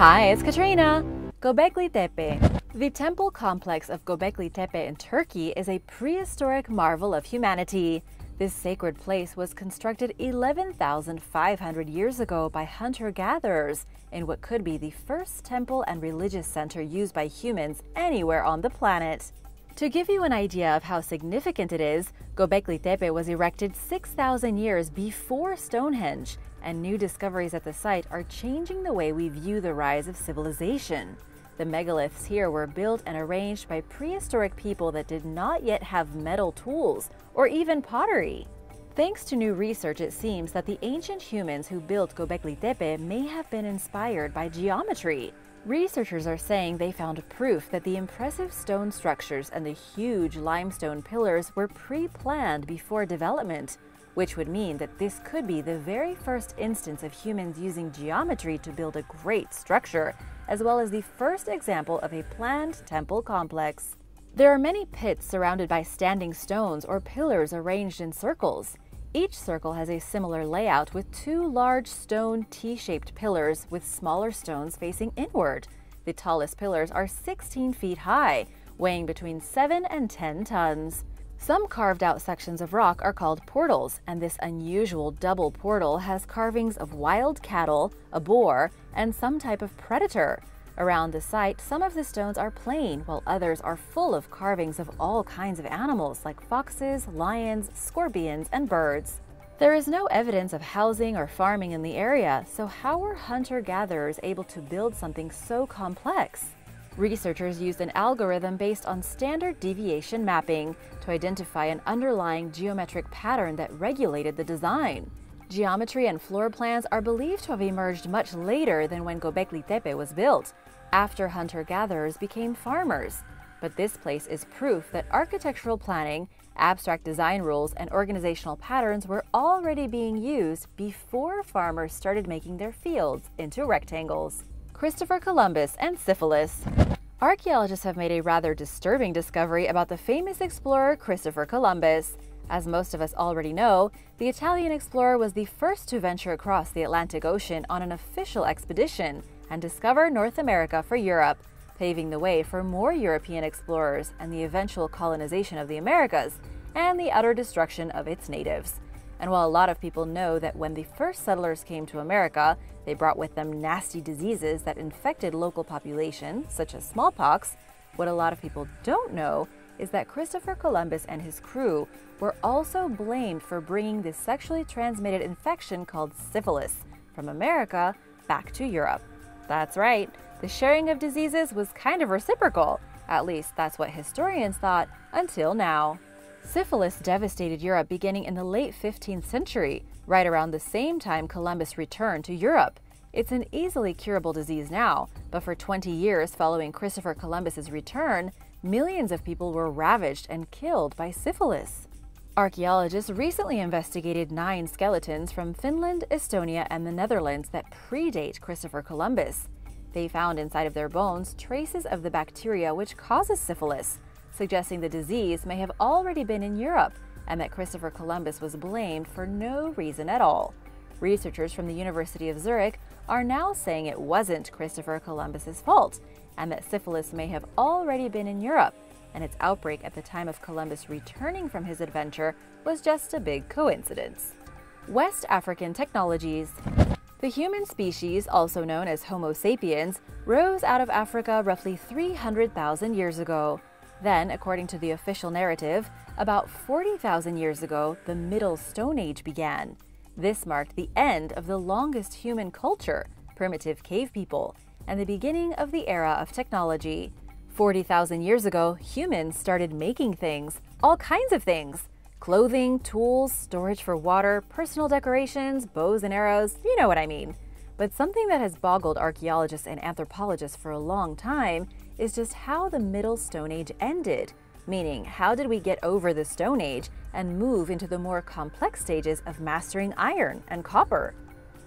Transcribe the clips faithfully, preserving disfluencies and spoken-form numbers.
Hi, it's Katrina! Göbekli Tepe. The temple complex of Göbekli Tepe in Turkey is a prehistoric marvel of humanity. This sacred place was constructed eleven thousand five hundred years ago by hunter-gatherers in what could be the first temple and religious center used by humans anywhere on the planet. To give you an idea of how significant it is, Göbekli Tepe was erected six thousand years before Stonehenge, and new discoveries at the site are changing the way we view the rise of civilization. The megaliths here were built and arranged by prehistoric people that did not yet have metal tools or even pottery. Thanks to new research, it seems that the ancient humans who built Göbekli Tepe may have been inspired by geometry. Researchers are saying they found proof that the impressive stone structures and the huge limestone pillars were pre-planned before development, which would mean that this could be the very first instance of humans using geometry to build a great structure, as well as the first example of a planned temple complex. There are many pits surrounded by standing stones or pillars arranged in circles. Each circle has a similar layout with two large stone T-shaped pillars with smaller stones facing inward. The tallest pillars are sixteen feet high, weighing between seven and ten tons. Some carved-out sections of rock are called portals, and this unusual double portal has carvings of wild cattle, a boar, and some type of predator. Around the site, some of the stones are plain, while others are full of carvings of all kinds of animals like foxes, lions, scorpions, and birds. There is no evidence of housing or farming in the area, so how were hunter-gatherers able to build something so complex? Researchers used an algorithm based on standard deviation mapping to identify an underlying geometric pattern that regulated the design. Geometry and floor plans are believed to have emerged much later than when Göbekli Tepe was built, after hunter-gatherers became farmers. But this place is proof that architectural planning, abstract design rules, and organizational patterns were already being used before farmers started making their fields into rectangles. Christopher Columbus and syphilis. Archaeologists have made a rather disturbing discovery about the famous explorer Christopher Columbus. As most of us already know, the Italian explorer was the first to venture across the Atlantic Ocean on an official expedition and discover North America for Europe, paving the way for more European explorers and the eventual colonization of the Americas and the utter destruction of its natives. And while a lot of people know that when the first settlers came to America, they brought with them nasty diseases that infected local populations, such as smallpox, what a lot of people don't know is that Christopher Columbus and his crew were also blamed for bringing this sexually transmitted infection called syphilis from America back to Europe. That's right, the sharing of diseases was kind of reciprocal. At least that's what historians thought until now. Syphilis devastated Europe beginning in the late fifteenth century, right around the same time Columbus returned to Europe. It's an easily curable disease now, but for twenty years following Christopher Columbus's return, millions of people were ravaged and killed by syphilis. Archaeologists recently investigated nine skeletons from Finland, Estonia, and the Netherlands that predate Christopher Columbus. They found inside of their bones traces of the bacteria which causes syphilis, suggesting the disease may have already been in Europe and that Christopher Columbus was blamed for no reason at all. Researchers from the University of Zurich are now saying it wasn't Christopher Columbus's fault and that syphilis may have already been in Europe, and its outbreak at the time of Columbus returning from his adventure was just a big coincidence. West African technologies. The human species, also known as Homo sapiens, rose out of Africa roughly three hundred thousand years ago. Then, according to the official narrative, about forty thousand years ago, the Middle Stone Age began. This marked the end of the longest human culture, primitive cave people, and the beginning of the era of technology. forty thousand years ago, humans started making things, all kinds of things. Clothing, tools, storage for water, personal decorations, bows and arrows, you know what I mean. But something that has boggled archaeologists and anthropologists for a long time is just how the Middle Stone Age ended, meaning how did we get over the Stone Age and move into the more complex stages of mastering iron and copper?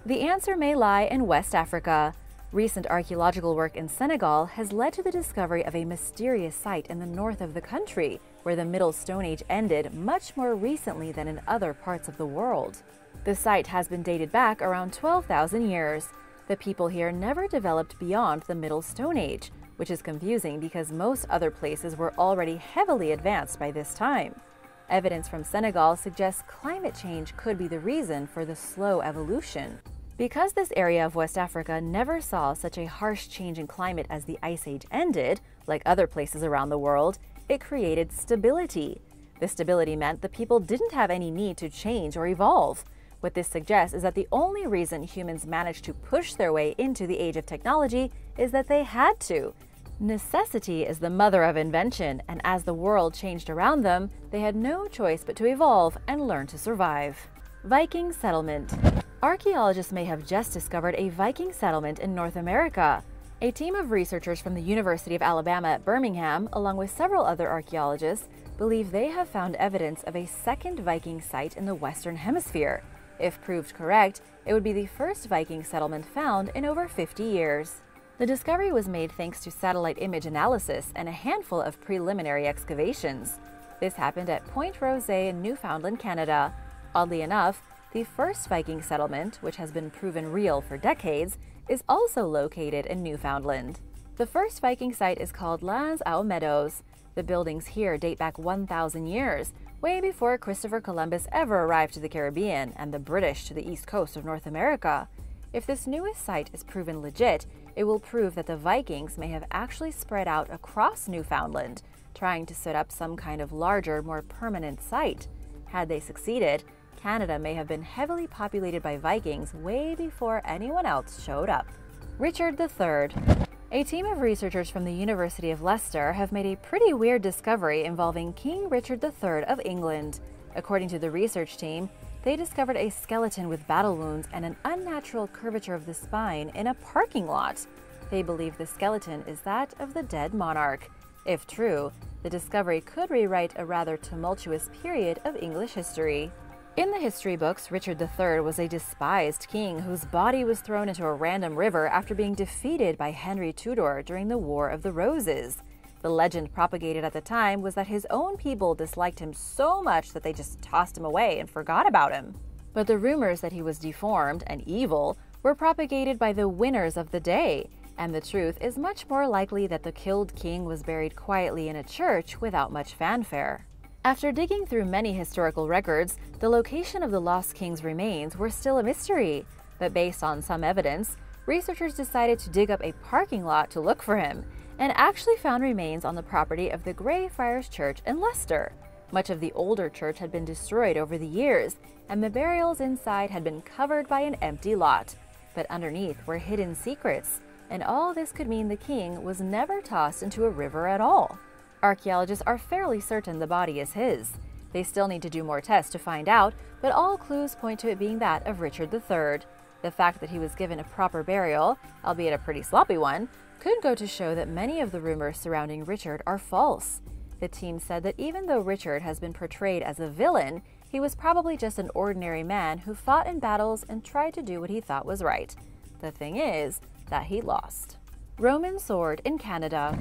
The answer may lie in West Africa. Recent archaeological work in Senegal has led to the discovery of a mysterious site in the north of the country, where the Middle Stone Age ended much more recently than in other parts of the world. The site has been dated back around twelve thousand years. The people here never developed beyond the Middle Stone Age, which is confusing because most other places were already heavily advanced by this time. Evidence from Senegal suggests climate change could be the reason for the slow evolution. Because this area of West Africa never saw such a harsh change in climate as the Ice Age ended, like other places around the world, it created stability. This stability meant the people didn't have any need to change or evolve. What this suggests is that the only reason humans managed to push their way into the age of technology is that they had to. Necessity is the mother of invention, and as the world changed around them, they had no choice but to evolve and learn to survive. Viking settlement. Archaeologists may have just discovered a Viking settlement in North America. A team of researchers from the University of Alabama at Birmingham, along with several other archaeologists, believe they have found evidence of a second Viking site in the Western Hemisphere. If proved correct, it would be the first Viking settlement found in over fifty years. The discovery was made thanks to satellite image analysis and a handful of preliminary excavations. This happened at Point Rose in Newfoundland, Canada. Oddly enough, the first Viking settlement, which has been proven real for decades, is also located in Newfoundland. The first Viking site is called L'Anse aux Meadows. The buildings here date back one thousand years, way before Christopher Columbus ever arrived to the Caribbean and the British to the east coast of North America. If this newest site is proven legit, it will prove that the Vikings may have actually spread out across Newfoundland, trying to set up some kind of larger, more permanent site. Had they succeeded, Canada may have been heavily populated by Vikings way before anyone else showed up. Richard the Third. A team of researchers from the University of Leicester have made a pretty weird discovery involving King Richard the Third of England. According to the research team, they discovered a skeleton with battle wounds and an unnatural curvature of the spine in a parking lot. They believe the skeleton is that of the dead monarch. If true, the discovery could rewrite a rather tumultuous period of English history. In the history books, Richard the Third was a despised king whose body was thrown into a random river after being defeated by Henry Tudor during the War of the Roses. The legend propagated at the time was that his own people disliked him so much that they just tossed him away and forgot about him. But the rumors that he was deformed and evil were propagated by the winners of the day, and the truth is much more likely that the killed king was buried quietly in a church without much fanfare. After digging through many historical records, the location of the lost king's remains were still a mystery, but based on some evidence, researchers decided to dig up a parking lot to look for him, and actually found remains on the property of the Grey Friars Church in Leicester. Much of the older church had been destroyed over the years, and the burials inside had been covered by an empty lot, but underneath were hidden secrets, and all this could mean the king was never tossed into a river at all. Archaeologists are fairly certain the body is his. They still need to do more tests to find out, but all clues point to it being that of Richard the Third. The fact that he was given a proper burial, albeit a pretty sloppy one, could go to show that many of the rumors surrounding Richard are false. The team said that even though Richard has been portrayed as a villain, he was probably just an ordinary man who fought in battles and tried to do what he thought was right. The thing is that he lost. Roman sword in Canada.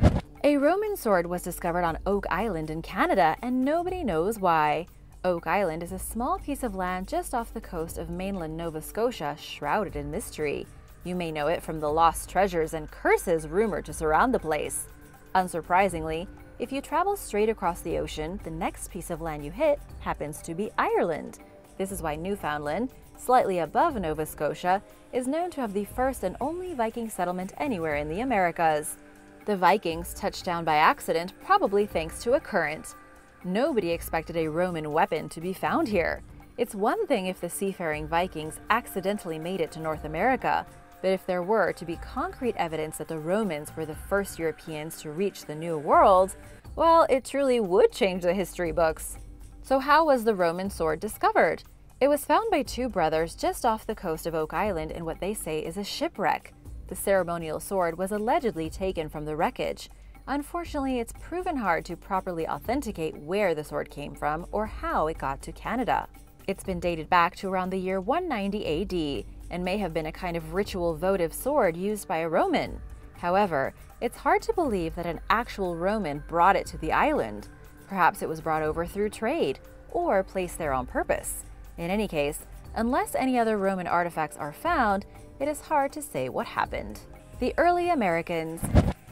A Roman sword was discovered on Oak Island in Canada, and nobody knows why. Oak Island is a small piece of land just off the coast of mainland Nova Scotia, shrouded in mystery. You may know it from the lost treasures and curses rumored to surround the place. Unsurprisingly, if you travel straight across the ocean, the next piece of land you hit happens to be Ireland. This is why Newfoundland, slightly above Nova Scotia, is known to have the first and only Viking settlement anywhere in the Americas. The Vikings touched down by accident, probably thanks to a current. Nobody expected a Roman weapon to be found here. It's one thing if the seafaring Vikings accidentally made it to North America, but if there were to be concrete evidence that the Romans were the first Europeans to reach the New World, well, it truly would change the history books. So how was the Roman sword discovered? It was found by two brothers just off the coast of Oak Island in what they say is a shipwreck. The ceremonial sword was allegedly taken from the wreckage. Unfortunately, it's proven hard to properly authenticate where the sword came from or how it got to Canada. It's been dated back to around the year one ninety A D and may have been a kind of ritual votive sword used by a Roman. However, it's hard to believe that an actual Roman brought it to the island. Perhaps it was brought over through trade or placed there on purpose. In any case, unless any other Roman artifacts are found, it is hard to say what happened. The early Americans.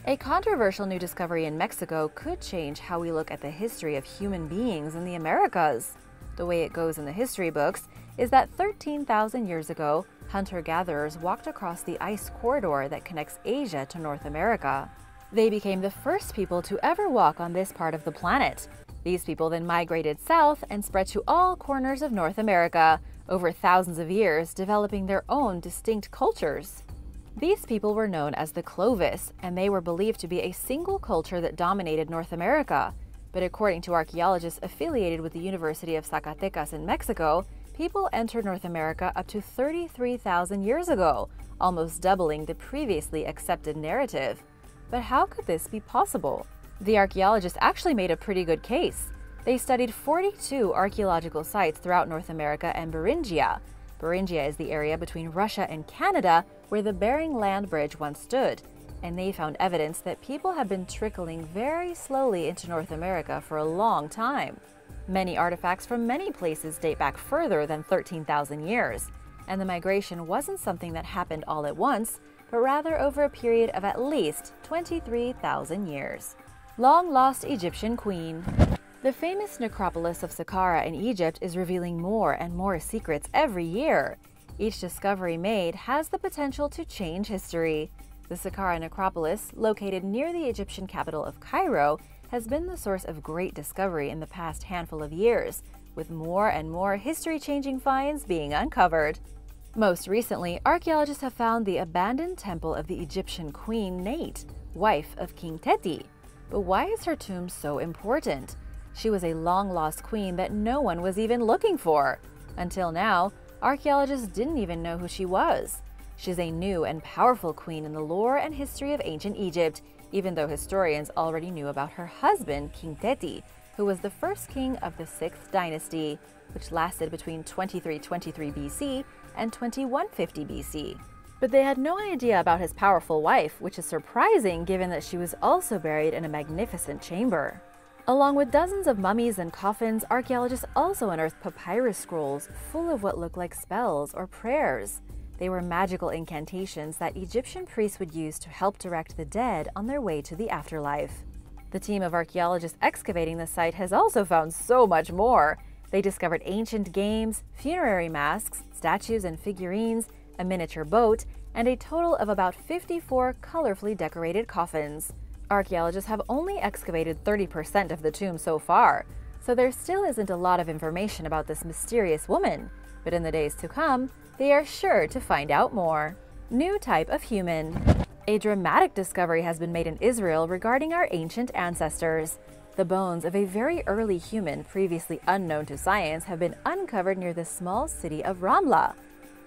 A controversial new discovery in Mexico could change how we look at the history of human beings in the Americas. The way it goes in the history books is that thirteen thousand years ago, hunter-gatherers walked across the ice corridor that connects Asia to North America. They became the first people to ever walk on this part of the planet. These people then migrated south and spread to all corners of North America, over thousands of years, developing their own distinct cultures. These people were known as the Clovis, and they were believed to be a single culture that dominated North America. But according to archaeologists affiliated with the University of Zacatecas in Mexico, people entered North America up to thirty-three thousand years ago, almost doubling the previously accepted narrative. But how could this be possible? The archaeologists actually made a pretty good case. They studied forty-two archaeological sites throughout North America and Beringia. Beringia is the area between Russia and Canada where the Bering Land Bridge once stood, and they found evidence that people have been trickling very slowly into North America for a long time. Many artifacts from many places date back further than thirteen thousand years, and the migration wasn't something that happened all at once, but rather over a period of at least twenty-three thousand years. Long-lost Egyptian queen. The famous necropolis of Saqqara in Egypt is revealing more and more secrets every year. Each discovery made has the potential to change history. The Saqqara necropolis, located near the Egyptian capital of Cairo, has been the source of great discovery in the past handful of years, with more and more history-changing finds being uncovered. Most recently, archaeologists have found the abandoned temple of the Egyptian queen Neit, wife of King Teti. But why is her tomb so important? She was a long-lost queen that no one was even looking for. Until now, archaeologists didn't even know who she was. She's a new and powerful queen in the lore and history of ancient Egypt, even though historians already knew about her husband, King Teti, who was the first king of the sixth dynasty, which lasted between twenty-three twenty-three B C and twenty-one fifty B C. But they had no idea about his powerful wife, which is surprising given that she was also buried in a magnificent chamber. Along with dozens of mummies and coffins, archaeologists also unearthed papyrus scrolls full of what looked like spells or prayers. They were magical incantations that Egyptian priests would use to help direct the dead on their way to the afterlife. The team of archaeologists excavating the site has also found so much more. They discovered ancient games, funerary masks, statues and figurines, a miniature boat, and a total of about fifty-four colorfully decorated coffins. Archaeologists have only excavated thirty percent of the tomb so far, so there still isn't a lot of information about this mysterious woman. But in the days to come, they are sure to find out more. New type of human. A dramatic discovery has been made in Israel regarding our ancient ancestors. The bones of a very early human previously unknown to science have been uncovered near the small city of Ramla.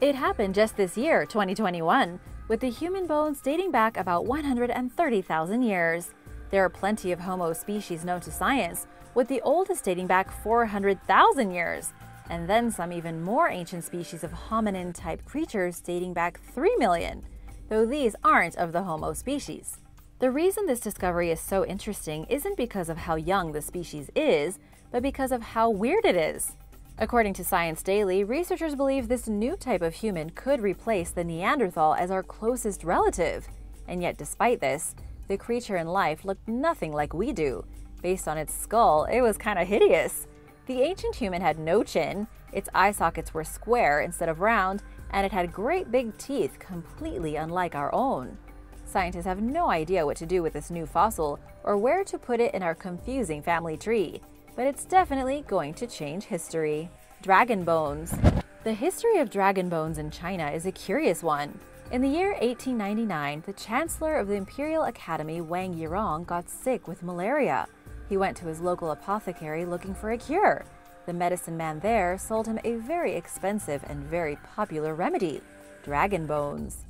It happened just this year, twenty twenty-one, with the human bones dating back about one hundred thirty thousand years. There are plenty of Homo species known to science, with the oldest dating back four hundred thousand years, and then some even more ancient species of hominin-type creatures dating back three million, though these aren't of the Homo species. The reason this discovery is so interesting isn't because of how young the species is, but because of how weird it is. According to Science Daily, researchers believe this new type of human could replace the Neanderthal as our closest relative. And yet despite this, the creature in life looked nothing like we do. Based on its skull, it was kinda hideous. The ancient human had no chin, its eye sockets were square instead of round, and it had great big teeth completely unlike our own. Scientists have no idea what to do with this new fossil or where to put it in our confusing family tree, but it's definitely going to change history. Dragon bones. The history of dragon bones in China is a curious one. In the year eighteen ninety-nine, the chancellor of the Imperial Academy, Wang Yirong, got sick with malaria. He went to his local apothecary looking for a cure. The medicine man there sold him a very expensive and very popular remedy, dragon bones.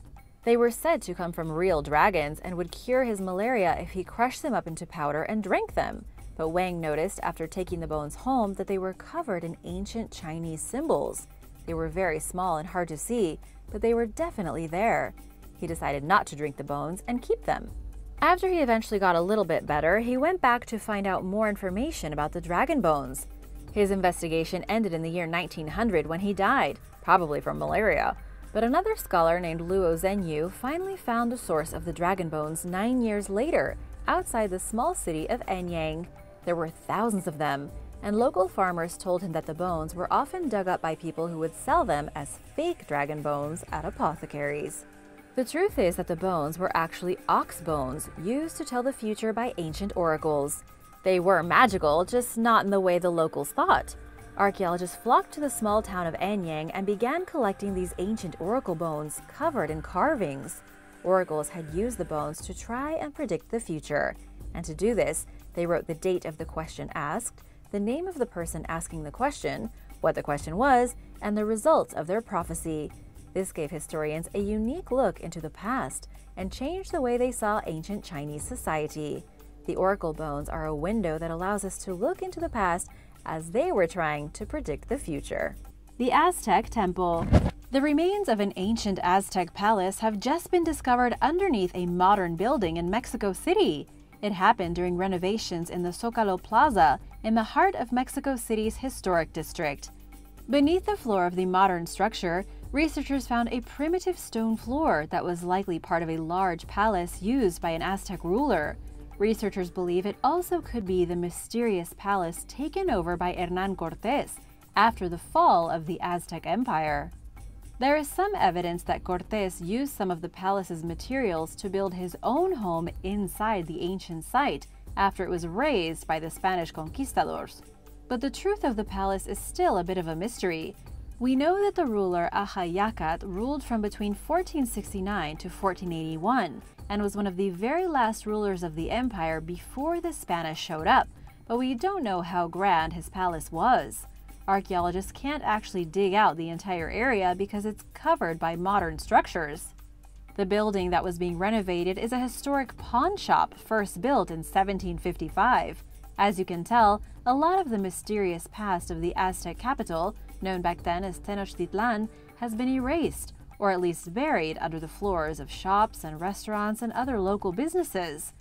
They were said to come from real dragons and would cure his malaria if he crushed them up into powder and drank them. But Wang noticed after taking the bones home that they were covered in ancient Chinese symbols. They were very small and hard to see, but they were definitely there. He decided not to drink the bones and keep them. After he eventually got a little bit better, he went back to find out more information about the dragon bones. His investigation ended in the year nineteen hundred when he died, probably from malaria. But another scholar named Luo Zhenyu finally found a source of the dragon bones nine years later, outside the small city of Anyang. There were thousands of them, and local farmers told him that the bones were often dug up by people who would sell them as fake dragon bones at apothecaries. The truth is that the bones were actually ox bones, used to tell the future by ancient oracles. They were magical, just not in the way the locals thought. Archaeologists flocked to the small town of Anyang and began collecting these ancient oracle bones covered in carvings. Oracles had used the bones to try and predict the future, and to do this, they wrote the date of the question asked, the name of the person asking the question, what the question was, and the results of their prophecy. This gave historians a unique look into the past and changed the way they saw ancient Chinese society. The oracle bones are a window that allows us to look into the past as they were trying to predict the future. The Aztec Temple. The remains of an ancient Aztec palace have just been discovered underneath a modern building in Mexico City. It happened during renovations in the Zócalo Plaza in the heart of Mexico City's historic district. Beneath the floor of the modern structure, researchers found a primitive stone floor that was likely part of a large palace used by an Aztec ruler. Researchers believe it also could be the mysterious palace taken over by Hernán Cortés after the fall of the Aztec Empire. There is some evidence that Cortés used some of the palace's materials to build his own home inside the ancient site after it was razed by the Spanish conquistadors. But the truth of the palace is still a bit of a mystery. We know that the ruler Aja-Yacat ruled from between fourteen sixty-nine to fourteen eighty-one and was one of the very last rulers of the empire before the Spanish showed up, but we don't know how grand his palace was. Archaeologists can't actually dig out the entire area because it's covered by modern structures. The building that was being renovated is a historic pawn shop first built in seventeen fifty-five. As you can tell, a lot of the mysterious past of the Aztec capital, known back then as Tenochtitlan, has been erased, or at least buried under the floors of shops and restaurants and other local businesses.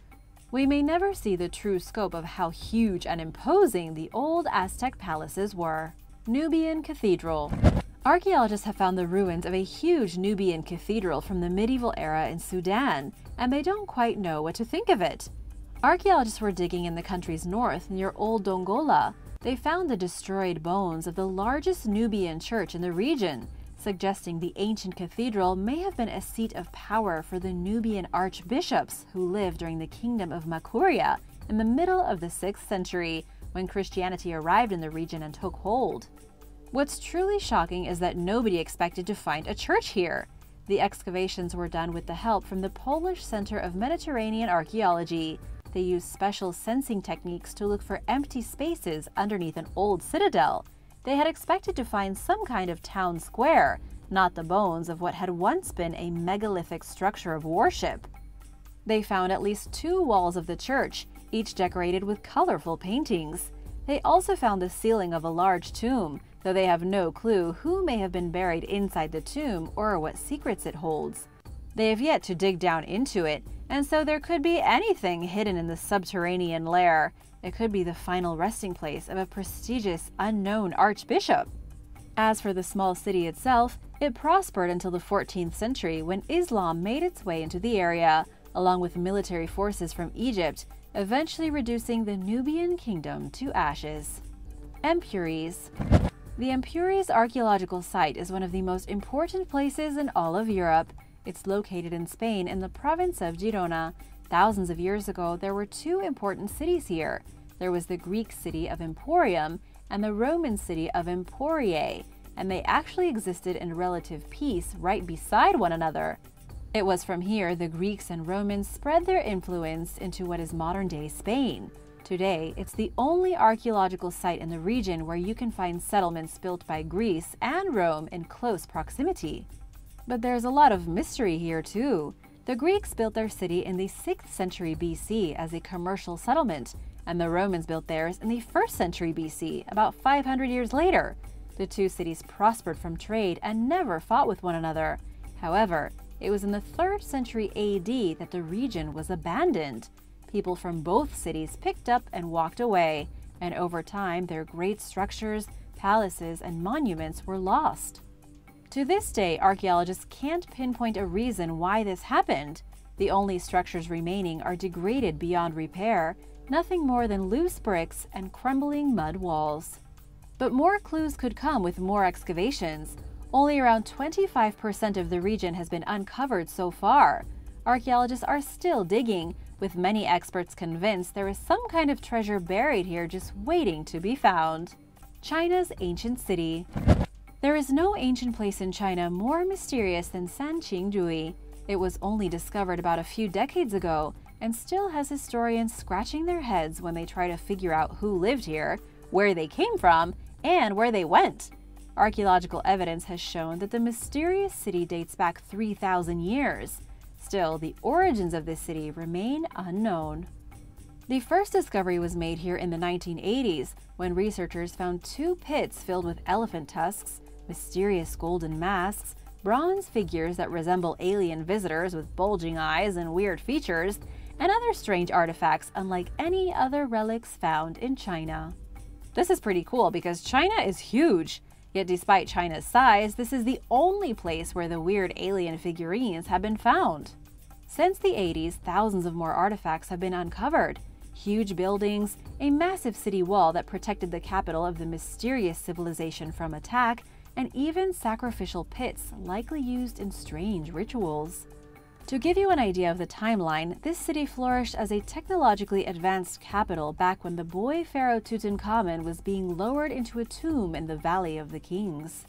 We may never see the true scope of how huge and imposing the old Aztec palaces were. Nubian Cathedral. Archaeologists have found the ruins of a huge Nubian cathedral from the medieval era in Sudan, and they don't quite know what to think of it. Archaeologists were digging in the country's north near Old Dongola. They found the destroyed bones of the largest Nubian church in the region, suggesting the ancient cathedral may have been a seat of power for the Nubian archbishops who lived during the kingdom of Makuria in the middle of the sixth century, when Christianity arrived in the region and took hold. What's truly shocking is that nobody expected to find a church here. The excavations were done with the help from the Polish Center of Mediterranean Archaeology. They used special sensing techniques to look for empty spaces underneath an old citadel. They had expected to find some kind of town square, not the bones of what had once been a megalithic structure of worship. They found at least two walls of the church, each decorated with colorful paintings. They also found the ceiling of a large tomb, though they have no clue who may have been buried inside the tomb or what secrets it holds. They have yet to dig down into it, and so there could be anything hidden in the subterranean lair. It could be the final resting place of a prestigious, unknown archbishop. As for the small city itself, it prospered until the fourteenth century, when Islam made its way into the area, along with military forces from Egypt, eventually reducing the Nubian kingdom to ashes. Empuries. The Empuries archaeological site is one of the most important places in all of Europe. It's located in Spain in the province of Girona. Thousands of years ago, there were two important cities here. There was the Greek city of Emporium and the Roman city of Emporiae, and they actually existed in relative peace right beside one another. It was from here the Greeks and Romans spread their influence into what is modern-day Spain. Today, it's the only archaeological site in the region where you can find settlements built by Greece and Rome in close proximity. But there's a lot of mystery here too. The Greeks built their city in the sixth century B C as a commercial settlement, and the Romans built theirs in the first century B C, about five hundred years later. The two cities prospered from trade and never fought with one another. However, it was in the third century A D that the region was abandoned. People from both cities picked up and walked away, and over time their great structures, palaces, and monuments were lost. To this day, archaeologists can't pinpoint a reason why this happened. The only structures remaining are degraded beyond repair, nothing more than loose bricks and crumbling mud walls. But more clues could come with more excavations. Only around twenty-five percent of the region has been uncovered so far. Archaeologists are still digging, with many experts convinced there is some kind of treasure buried here just waiting to be found. China's ancient city. There is no ancient place in China more mysterious than Sanqingdui. It was only discovered about a few decades ago and still has historians scratching their heads when they try to figure out who lived here, where they came from, and where they went. Archaeological evidence has shown that the mysterious city dates back three thousand years. Still, the origins of this city remain unknown. The first discovery was made here in the nineteen eighties when researchers found two pits filled with elephant tusks, mysterious golden masks, bronze figures that resemble alien visitors with bulging eyes and weird features, and other strange artifacts unlike any other relics found in China. This is pretty cool because China is huge. Yet despite China's size, this is the only place where the weird alien figurines have been found. Since the eighties, thousands of more artifacts have been uncovered. Huge buildings, a massive city wall that protected the capital of the mysterious civilization from attack, and even sacrificial pits likely used in strange rituals. To give you an idea of the timeline, this city flourished as a technologically advanced capital back when the boy pharaoh Tutankhamun was being lowered into a tomb in the Valley of the Kings.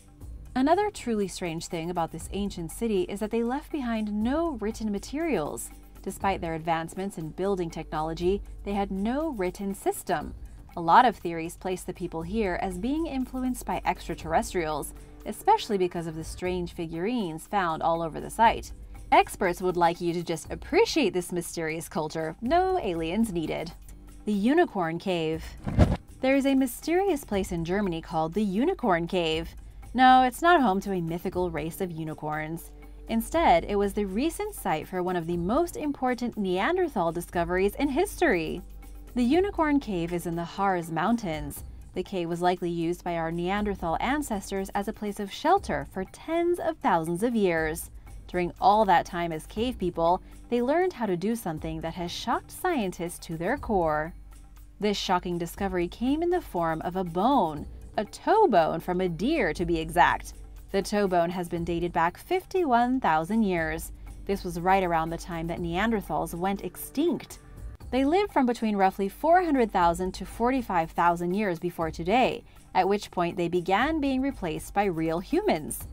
Another truly strange thing about this ancient city is that they left behind no written materials. Despite their advancements in building technology, they had no written system. A lot of theories place the people here as being influenced by extraterrestrials, especially because of the strange figurines found all over the site. Experts would like you to just appreciate this mysterious culture. No aliens needed. The Unicorn Cave. There is a mysterious place in Germany called the Unicorn Cave. No, it's not home to a mythical race of unicorns. Instead, it was the recent site for one of the most important Neanderthal discoveries in history. The Unicorn Cave is in the Harz Mountains. The cave was likely used by our Neanderthal ancestors as a place of shelter for tens of thousands of years. During all that time as cave people, they learned how to do something that has shocked scientists to their core. This shocking discovery came in the form of a bone, a toe bone from a deer to be exact. The toe bone has been dated back fifty-one thousand years. This was right around the time that Neanderthals went extinct. They lived from between roughly four hundred thousand to forty-five thousand years before today, at which point they began being replaced by real humans.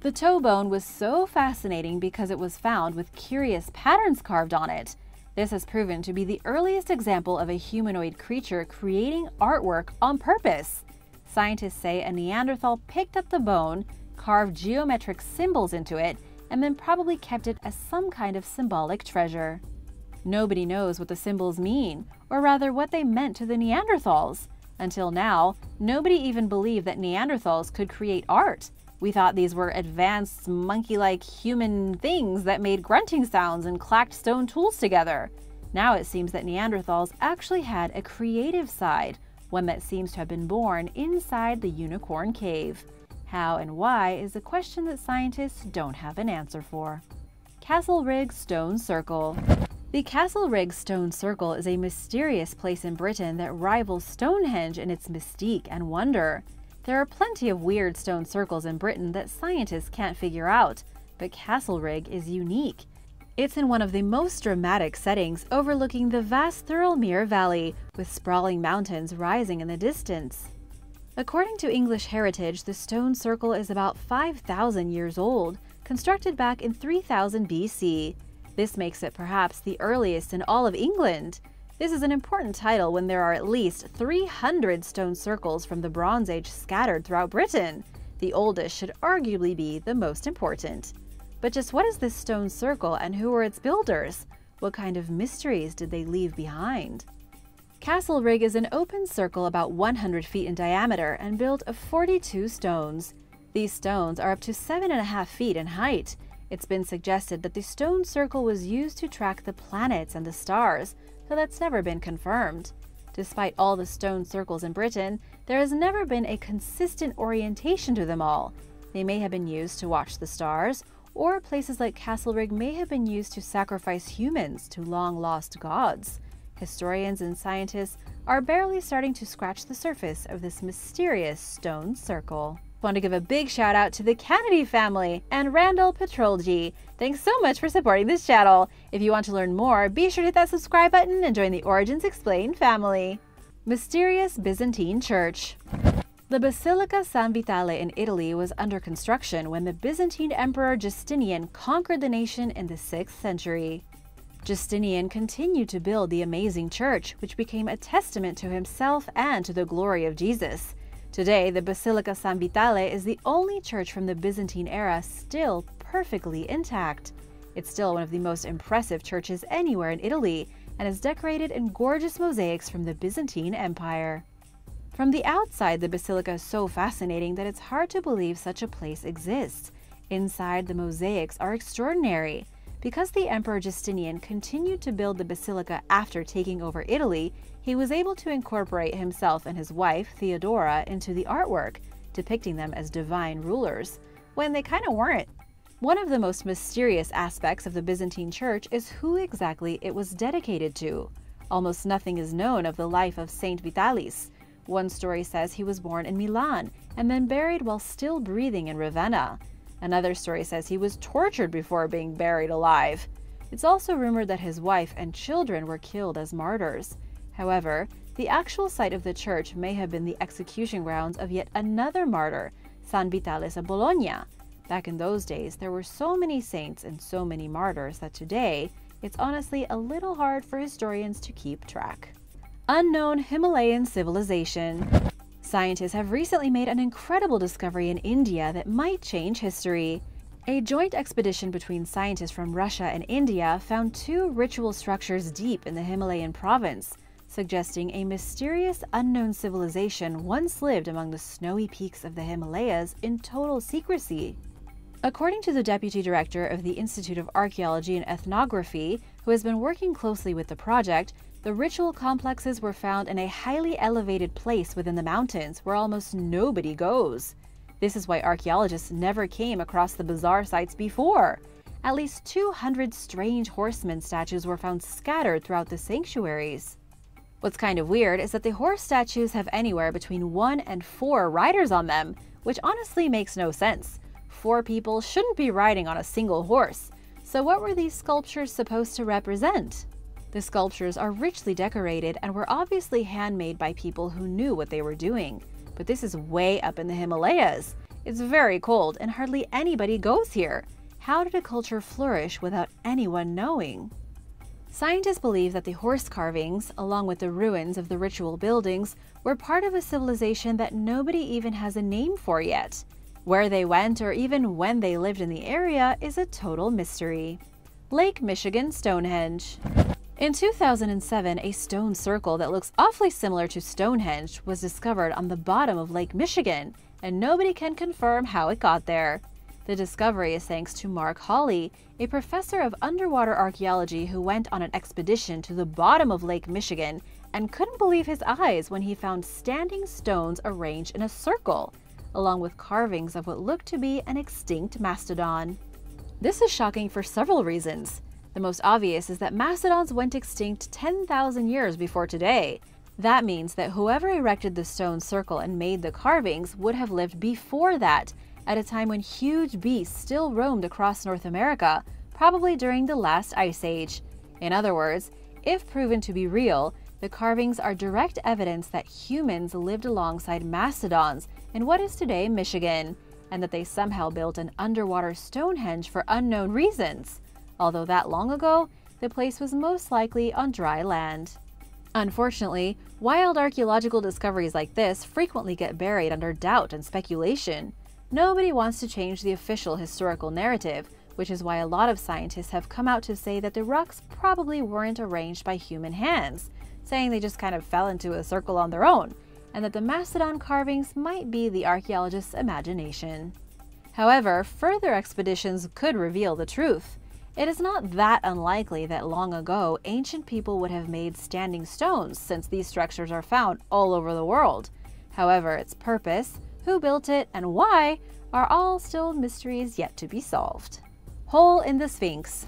The toe bone was so fascinating because it was found with curious patterns carved on it. This has proven to be the earliest example of a humanoid creature creating artwork on purpose. Scientists say a Neanderthal picked up the bone, carved geometric symbols into it, and then probably kept it as some kind of symbolic treasure. Nobody knows what the symbols mean, or rather what they meant to the Neanderthals. Until now, nobody even believed that Neanderthals could create art. We thought these were advanced, monkey-like human things that made grunting sounds and clacked stone tools together. Now it seems that Neanderthals actually had a creative side, one that seems to have been born inside the Unicorn Cave. How and why is a question that scientists don't have an answer for. Castlerigg Stone Circle. The Castlerigg Stone Circle is a mysterious place in Britain that rivals Stonehenge in its mystique and wonder. There are plenty of weird stone circles in Britain that scientists can't figure out, but Castlerigg is unique. It's in one of the most dramatic settings overlooking the vast Thirlmere Valley, with sprawling mountains rising in the distance. According to English Heritage, the stone circle is about five thousand years old, constructed back in three thousand B C. This makes it perhaps the earliest in all of England. This is an important title when there are at least three hundred stone circles from the Bronze Age scattered throughout Britain. The oldest should arguably be the most important. But just what is this stone circle and who were its builders? What kind of mysteries did they leave behind? Castlerigg is an open circle about one hundred feet in diameter and built of forty-two stones. These stones are up to seven point five feet in height. It's been suggested that the stone circle was used to track the planets and the stars, though that's never been confirmed. Despite all the stone circles in Britain, there has never been a consistent orientation to them all. They may have been used to watch the stars, or places like Castlerigg may have been used to sacrifice humans to long-lost gods. Historians and scientists are barely starting to scratch the surface of this mysterious stone circle. I want to give a big shout out to the Kennedy family and Randall Petrolgi. Thanks so much for supporting this channel. If you want to learn more, be sure to hit that subscribe button and join the Origins Explained family. Mysterious Byzantine Church. The Basilica San Vitale in Italy was under construction when the Byzantine Emperor Justinian conquered the nation in the sixth century. Justinian continued to build the amazing church, which became a testament to himself and to the glory of Jesus. Today, the Basilica San Vitale is the only church from the Byzantine era still perfectly intact. It's still one of the most impressive churches anywhere in Italy and is decorated in gorgeous mosaics from the Byzantine Empire. From the outside, the basilica is so fascinating that it's hard to believe such a place exists. Inside, the mosaics are extraordinary. Because the Emperor Justinian continued to build the basilica after taking over Italy, he was able to incorporate himself and his wife, Theodora, into the artwork, depicting them as divine rulers, when they kind of weren't. One of the most mysterious aspects of the Byzantine Church is who exactly it was dedicated to. Almost nothing is known of the life of Saint Vitalis. One story says he was born in Milan and then buried while still breathing in Ravenna. Another story says he was tortured before being buried alive. It's also rumored that his wife and children were killed as martyrs. However, the actual site of the church may have been the execution grounds of yet another martyr, San Vitalis of Bologna. Back in those days, there were so many saints and so many martyrs that today, it's honestly a little hard for historians to keep track. Unknown Himalayan civilization. Scientists have recently made an incredible discovery in India that might change history. A joint expedition between scientists from Russia and India found two ritual structures deep in the Himalayan province, suggesting a mysterious unknown civilization once lived among the snowy peaks of the Himalayas in total secrecy. According to the deputy director of the Institute of Archaeology and Ethnography, who has been working closely with the project, the ritual complexes were found in a highly elevated place within the mountains where almost nobody goes. This is why archaeologists never came across the bizarre sites before. At least two hundred strange horsemen statues were found scattered throughout the sanctuaries. What's kind of weird is that the horse statues have anywhere between one and four riders on them, which honestly makes no sense. Four people shouldn't be riding on a single horse. So what were these sculptures supposed to represent? The sculptures are richly decorated and were obviously handmade by people who knew what they were doing. But this is way up in the Himalayas. It's very cold and hardly anybody goes here. How did a culture flourish without anyone knowing? Scientists believe that the horse carvings, along with the ruins of the ritual buildings, were part of a civilization that nobody even has a name for yet. Where they went or even when they lived in the area is a total mystery. Lake Michigan Stonehenge. In two thousand seven, a stone circle that looks awfully similar to Stonehenge was discovered on the bottom of Lake Michigan, and nobody can confirm how it got there. The discovery is thanks to Mark Hawley, a professor of underwater archaeology who went on an expedition to the bottom of Lake Michigan and couldn't believe his eyes when he found standing stones arranged in a circle, along with carvings of what looked to be an extinct mastodon. This is shocking for several reasons. The most obvious is that mastodons went extinct ten thousand years before today. That means that whoever erected the stone circle and made the carvings would have lived before that, at a time when huge beasts still roamed across North America, probably during the last Ice Age. In other words, if proven to be real, the carvings are direct evidence that humans lived alongside mastodons in what is today Michigan, and that they somehow built an underwater Stonehenge for unknown reasons. Although that long ago, the place was most likely on dry land. Unfortunately, wild archaeological discoveries like this frequently get buried under doubt and speculation. Nobody wants to change the official historical narrative, which is why a lot of scientists have come out to say that the rocks probably weren't arranged by human hands, saying they just kind of fell into a circle on their own, and that the mastodon carvings might be the archaeologists' imagination. However, further expeditions could reveal the truth. It is not that unlikely that long ago, ancient people would have made standing stones, since these structures are found all over the world. However, its purpose, who built it, and why are all still mysteries yet to be solved. Hole in the Sphinx.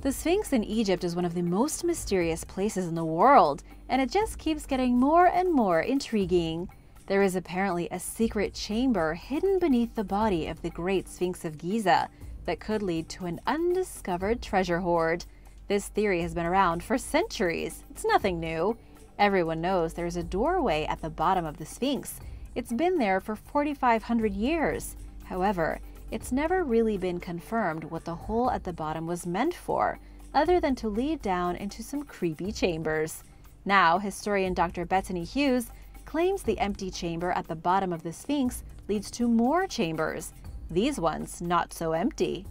The Sphinx in Egypt is one of the most mysterious places in the world, and it just keeps getting more and more intriguing. There is apparently a secret chamber hidden beneath the body of the Great Sphinx of Giza that could lead to an undiscovered treasure hoard. This theory has been around for centuries. It's nothing new. Everyone knows there's a doorway at the bottom of the Sphinx. It's been there for forty-five hundred years. However, it's never really been confirmed what the hole at the bottom was meant for, other than to lead down into some creepy chambers. Now, historian Doctor Bethany Hughes claims the empty chamber at the bottom of the Sphinx leads to more chambers, these ones not so empty.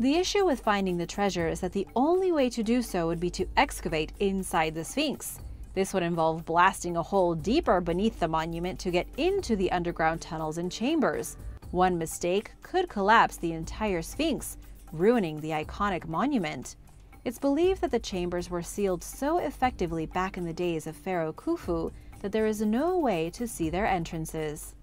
The issue with finding the treasure is that the only way to do so would be to excavate inside the Sphinx. This would involve blasting a hole deeper beneath the monument to get into the underground tunnels and chambers. One mistake could collapse the entire Sphinx, ruining the iconic monument. It's believed that the chambers were sealed so effectively back in the days of Pharaoh Khufu that there is no way to see their entrances.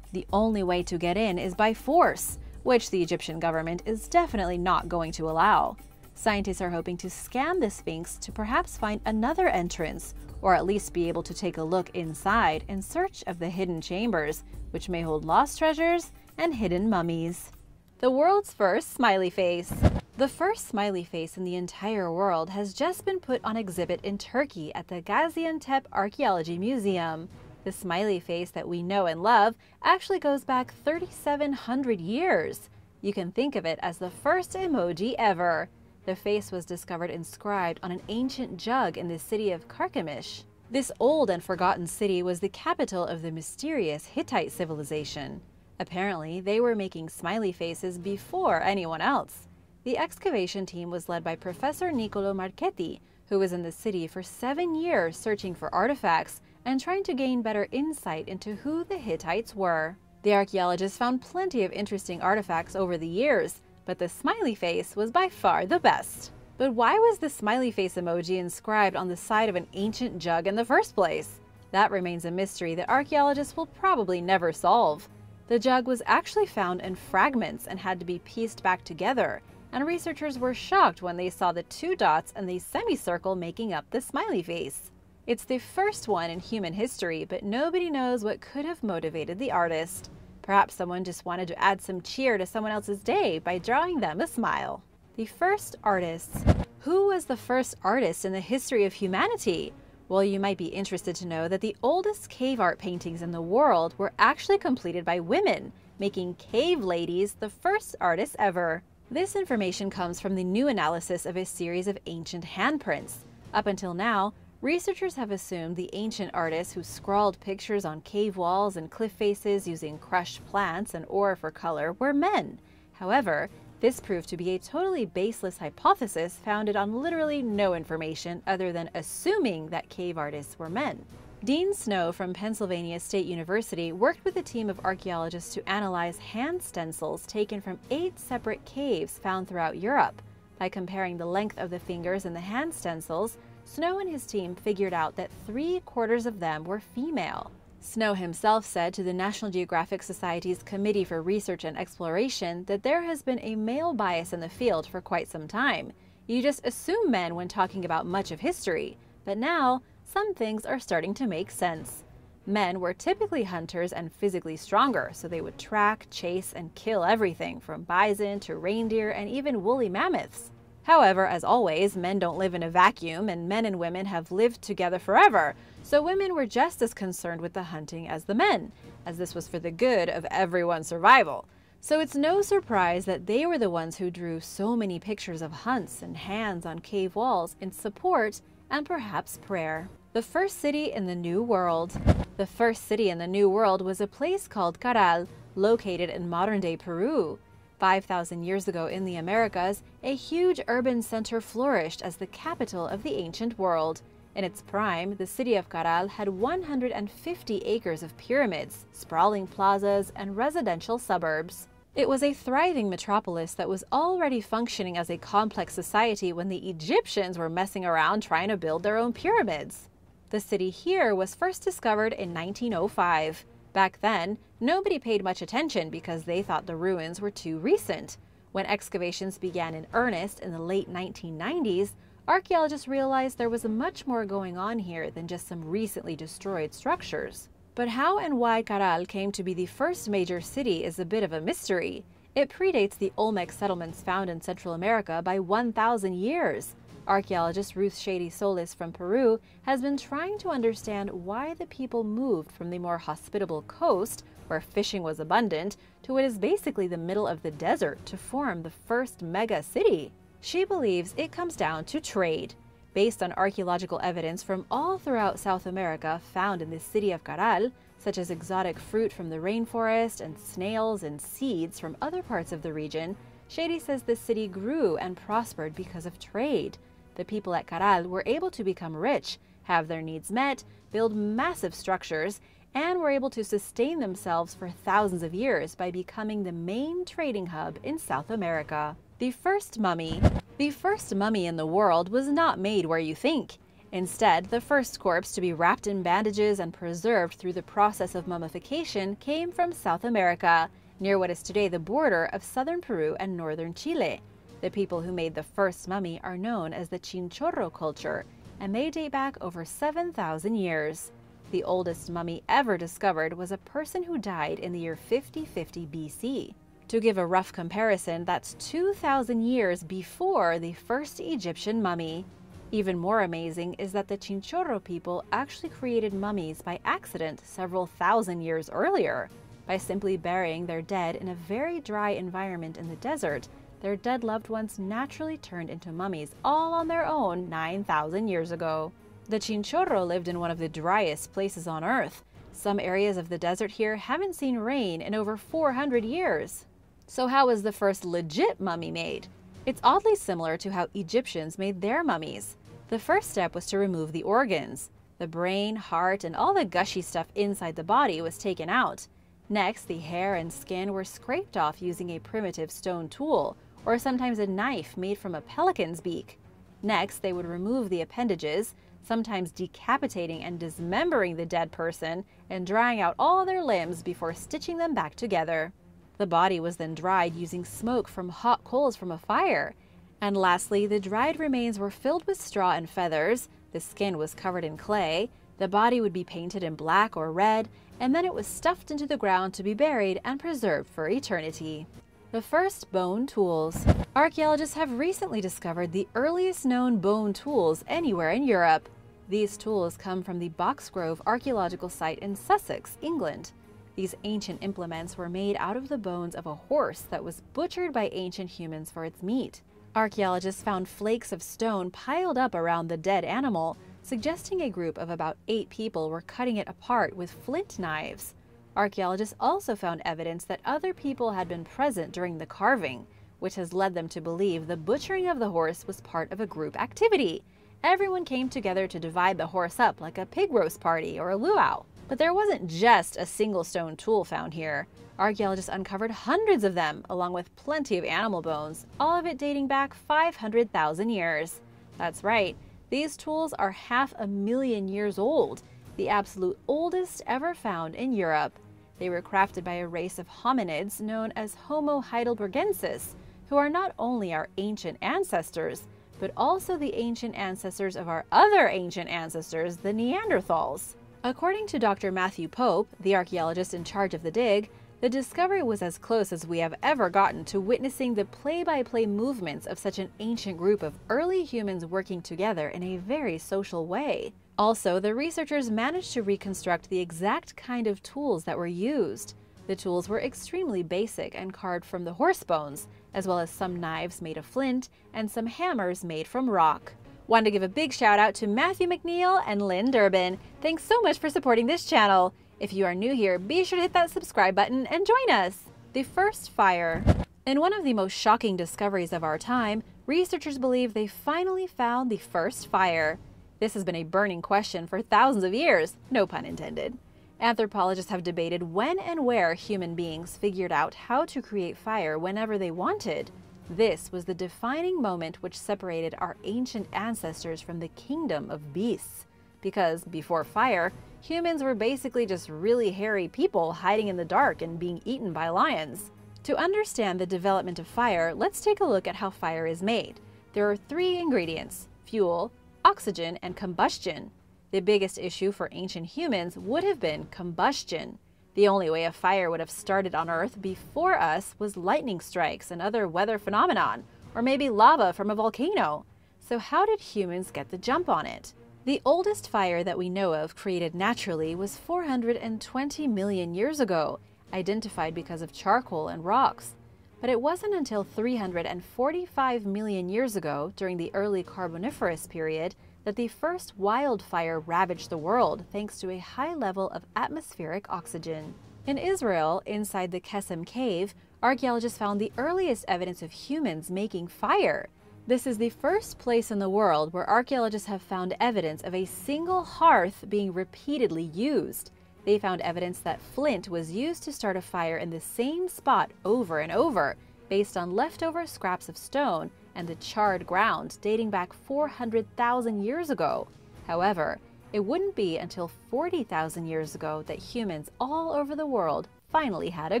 The only way to get in is by force, which the Egyptian government is definitely not going to allow. Scientists are hoping to scan the Sphinx to perhaps find another entrance, or at least be able to take a look inside in search of the hidden chambers, which may hold lost treasures and hidden mummies. The world's first smiley face. The first smiley face in the entire world has just been put on exhibit in Turkey at the Gaziantep Archaeology Museum. The smiley face that we know and love actually goes back three thousand seven hundred years. You can think of it as the first emoji ever. The face was discovered inscribed on an ancient jug in the city of Carchemish. This old and forgotten city was the capital of the mysterious Hittite civilization. Apparently, they were making smiley faces before anyone else. The excavation team was led by Professor Niccolo Marchetti, who was in the city for seven years searching for artifacts and trying to gain better insight into who the Hittites were. The archaeologists found plenty of interesting artifacts over the years, but the smiley face was by far the best. But why was the smiley face emoji inscribed on the side of an ancient jug in the first place? That remains a mystery that archaeologists will probably never solve. The jug was actually found in fragments and had to be pieced back together, and researchers were shocked when they saw the two dots and the semicircle making up the smiley face. It's the first one in human history, but nobody knows what could have motivated the artist. Perhaps someone just wanted to add some cheer to someone else's day by drawing them a smile. The first artists. Who was the first artist in the history of humanity? Well, you might be interested to know that the oldest cave art paintings in the world were actually completed by women, making cave ladies the first artists ever. This information comes from the new analysis of a series of ancient handprints. Up until now, researchers have assumed the ancient artists who scrawled pictures on cave walls and cliff faces using crushed plants and ore for color were men. However, this proved to be a totally baseless hypothesis founded on literally no information other than assuming that cave artists were men. Dean Snow from Pennsylvania State University worked with a team of archaeologists to analyze hand stencils taken from eight separate caves found throughout Europe. By comparing the length of the fingers in the hand stencils, Snow and his team figured out that three-quarters of them were female. Snow himself said to the National Geographic Society's Committee for Research and Exploration that there has been a male bias in the field for quite some time. You just assume men when talking about much of history, but now some things are starting to make sense. Men were typically hunters and physically stronger, so they would track, chase, and kill everything from bison to reindeer and even woolly mammoths. However, as always, men don't live in a vacuum, and men and women have lived together forever, so women were just as concerned with the hunting as the men, as this was for the good of everyone's survival. So it's no surprise that they were the ones who drew so many pictures of hunts and hands on cave walls in support and perhaps prayer. The first city in the New World. The first city in the New World was a place called Caral, located in modern-day Peru. five thousand years ago in the Americas, a huge urban center flourished as the capital of the ancient world. In its prime, the city of Caral had one hundred fifty acres of pyramids, sprawling plazas, and residential suburbs. It was a thriving metropolis that was already functioning as a complex society when the Egyptians were messing around trying to build their own pyramids. The city here was first discovered in nineteen oh five. Back then, nobody paid much attention because they thought the ruins were too recent. When excavations began in earnest in the late nineteen nineties, archaeologists realized there was much more going on here than just some recently destroyed structures. But how and why Caral came to be the first major city is a bit of a mystery. It predates the Olmec settlements found in Central America by one thousand years. Archaeologist Ruth Shady Solis from Peru has been trying to understand why the people moved from the more hospitable coast, where fishing was abundant, to what is basically the middle of the desert to form the first mega city. She believes it comes down to trade. Based on archaeological evidence from all throughout South America found in the city of Caral, such as exotic fruit from the rainforest and snails and seeds from other parts of the region, Shady says the city grew and prospered because of trade. The people at Caral were able to become rich, have their needs met, build massive structures, and were able to sustain themselves for thousands of years by becoming the main trading hub in South America. The first mummy. The first mummy in the world was not made where you think. Instead, the first corpse to be wrapped in bandages and preserved through the process of mummification came from South America, near what is today the border of southern Peru and northern Chile. The people who made the first mummy are known as the Chinchorro culture, and they date back over seven thousand years. The oldest mummy ever discovered was a person who died in the year fifty fifty B C. To give a rough comparison, that's two thousand years before the first Egyptian mummy. Even more amazing is that the Chinchorro people actually created mummies by accident several thousand years earlier. By simply burying their dead in a very dry environment in the desert, their dead loved ones naturally turned into mummies all on their own nine thousand years ago. The Chinchorro lived in one of the driest places on Earth. Some areas of the desert here haven't seen rain in over four hundred years. So how was the first legit mummy made? It's oddly similar to how Egyptians made their mummies. The first step was to remove the organs. The brain, heart, and all the gushy stuff inside the body was taken out. Next, the hair and skin were scraped off using a primitive stone tool, or sometimes a knife made from a pelican's beak. Next, they would remove the appendages, sometimes decapitating and dismembering the dead person and drying out all their limbs before stitching them back together. The body was then dried using smoke from hot coals from a fire. And lastly, the dried remains were filled with straw and feathers, the skin was covered in clay, the body would be painted in black or red, and then it was stuffed into the ground to be buried and preserved for eternity. The first bone tools. Archaeologists have recently discovered the earliest known bone tools anywhere in Europe. These tools come from the Boxgrove archaeological site in Sussex, England. These ancient implements were made out of the bones of a horse that was butchered by ancient humans for its meat. Archaeologists found flakes of stone piled up around the dead animal, suggesting a group of about eight people were cutting it apart with flint knives. Archaeologists also found evidence that other people had been present during the carving, which has led them to believe the butchering of the horse was part of a group activity. Everyone came together to divide the horse up like a pig roast party or a luau. But there wasn't just a single stone tool found here. Archaeologists uncovered hundreds of them, along with plenty of animal bones, all of it dating back five hundred thousand years. That's right, these tools are half a million years old, the absolute oldest ever found in Europe. They were crafted by a race of hominids known as Homo heidelbergensis, who are not only our ancient ancestors, but also the ancient ancestors of our other ancient ancestors, the Neanderthals. According to Doctor Matthew Pope, the archaeologist in charge of the dig, the discovery was as close as we have ever gotten to witnessing the play-by-play movements of such an ancient group of early humans working together in a very social way. Also, the researchers managed to reconstruct the exact kind of tools that were used. The tools were extremely basic and carved from the horse bones, as well as some knives made of flint and some hammers made from rock. Want to give a big shout out to Matthew McNeil and Lynn Durbin. Thanks so much for supporting this channel. If you are new here, be sure to hit that subscribe button and join us. The first fire. In one of the most shocking discoveries of our time, researchers believe they finally found the first fire. This has been a burning question for thousands of years, no pun intended. Anthropologists have debated when and where human beings figured out how to create fire whenever they wanted. This was the defining moment which separated our ancient ancestors from the kingdom of beasts. Because before fire, humans were basically just really hairy people hiding in the dark and being eaten by lions. To understand the development of fire, let's take a look at how fire is made. There are three ingredients: fuel, oxygen, and combustion. The biggest issue for ancient humans would have been combustion. The only way a fire would have started on Earth before us was lightning strikes and other weather phenomenon, or maybe lava from a volcano. So how did humans get the jump on it? The oldest fire that we know of created naturally was four hundred twenty million years ago, identified because of charcoal and rocks. But it wasn't until three hundred forty-five million years ago, during the early Carboniferous period, that the first wildfire ravaged the world thanks to a high level of atmospheric oxygen. In Israel, inside the Kesem Cave, archaeologists found the earliest evidence of humans making fire. This is the first place in the world where archaeologists have found evidence of a single hearth being repeatedly used. They found evidence that flint was used to start a fire in the same spot over and over, based on leftover scraps of stone and the charred ground dating back four hundred thousand years ago. However, it wouldn't be until forty thousand years ago that humans all over the world finally had a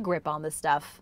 grip on the stuff.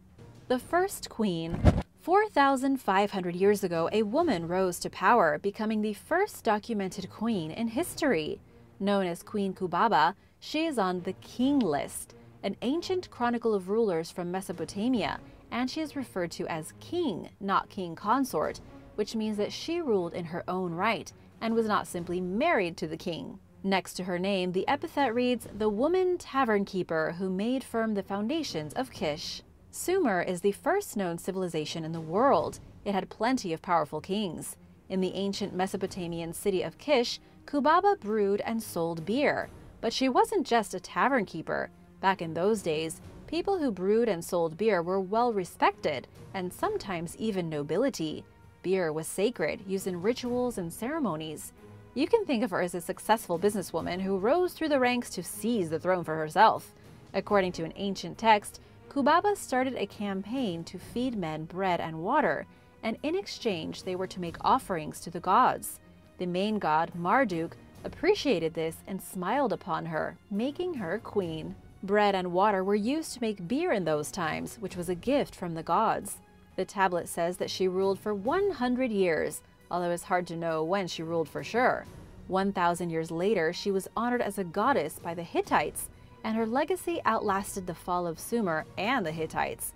The first queen. four thousand five hundred years ago, a woman rose to power, becoming the first documented queen in history. Known as Queen Kubaba, she is on the King List, an ancient chronicle of rulers from Mesopotamia, and she is referred to as King, not King Consort, which means that she ruled in her own right and was not simply married to the king. Next to her name, the epithet reads, "The Woman Tavern Keeper Who Made Firm the Foundations of Kish." Sumer is the first known civilization in the world. It had plenty of powerful kings. In the ancient Mesopotamian city of Kish, Kubaba brewed and sold beer. But she wasn't just a tavern keeper. Back in those days, people who brewed and sold beer were well respected, and sometimes even nobility. Beer was sacred, used in rituals and ceremonies. You can think of her as a successful businesswoman who rose through the ranks to seize the throne for herself. According to an ancient text, Kubaba started a campaign to feed men bread and water, and in exchange they were to make offerings to the gods. The main god, Marduk, appreciated this and smiled upon her, making her queen. Bread and water were used to make beer in those times, which was a gift from the gods. The tablet says that she ruled for one hundred years, although it's hard to know when she ruled for sure. one thousand years later, she was honored as a goddess by the Hittites, and her legacy outlasted the fall of Sumer and the Hittites.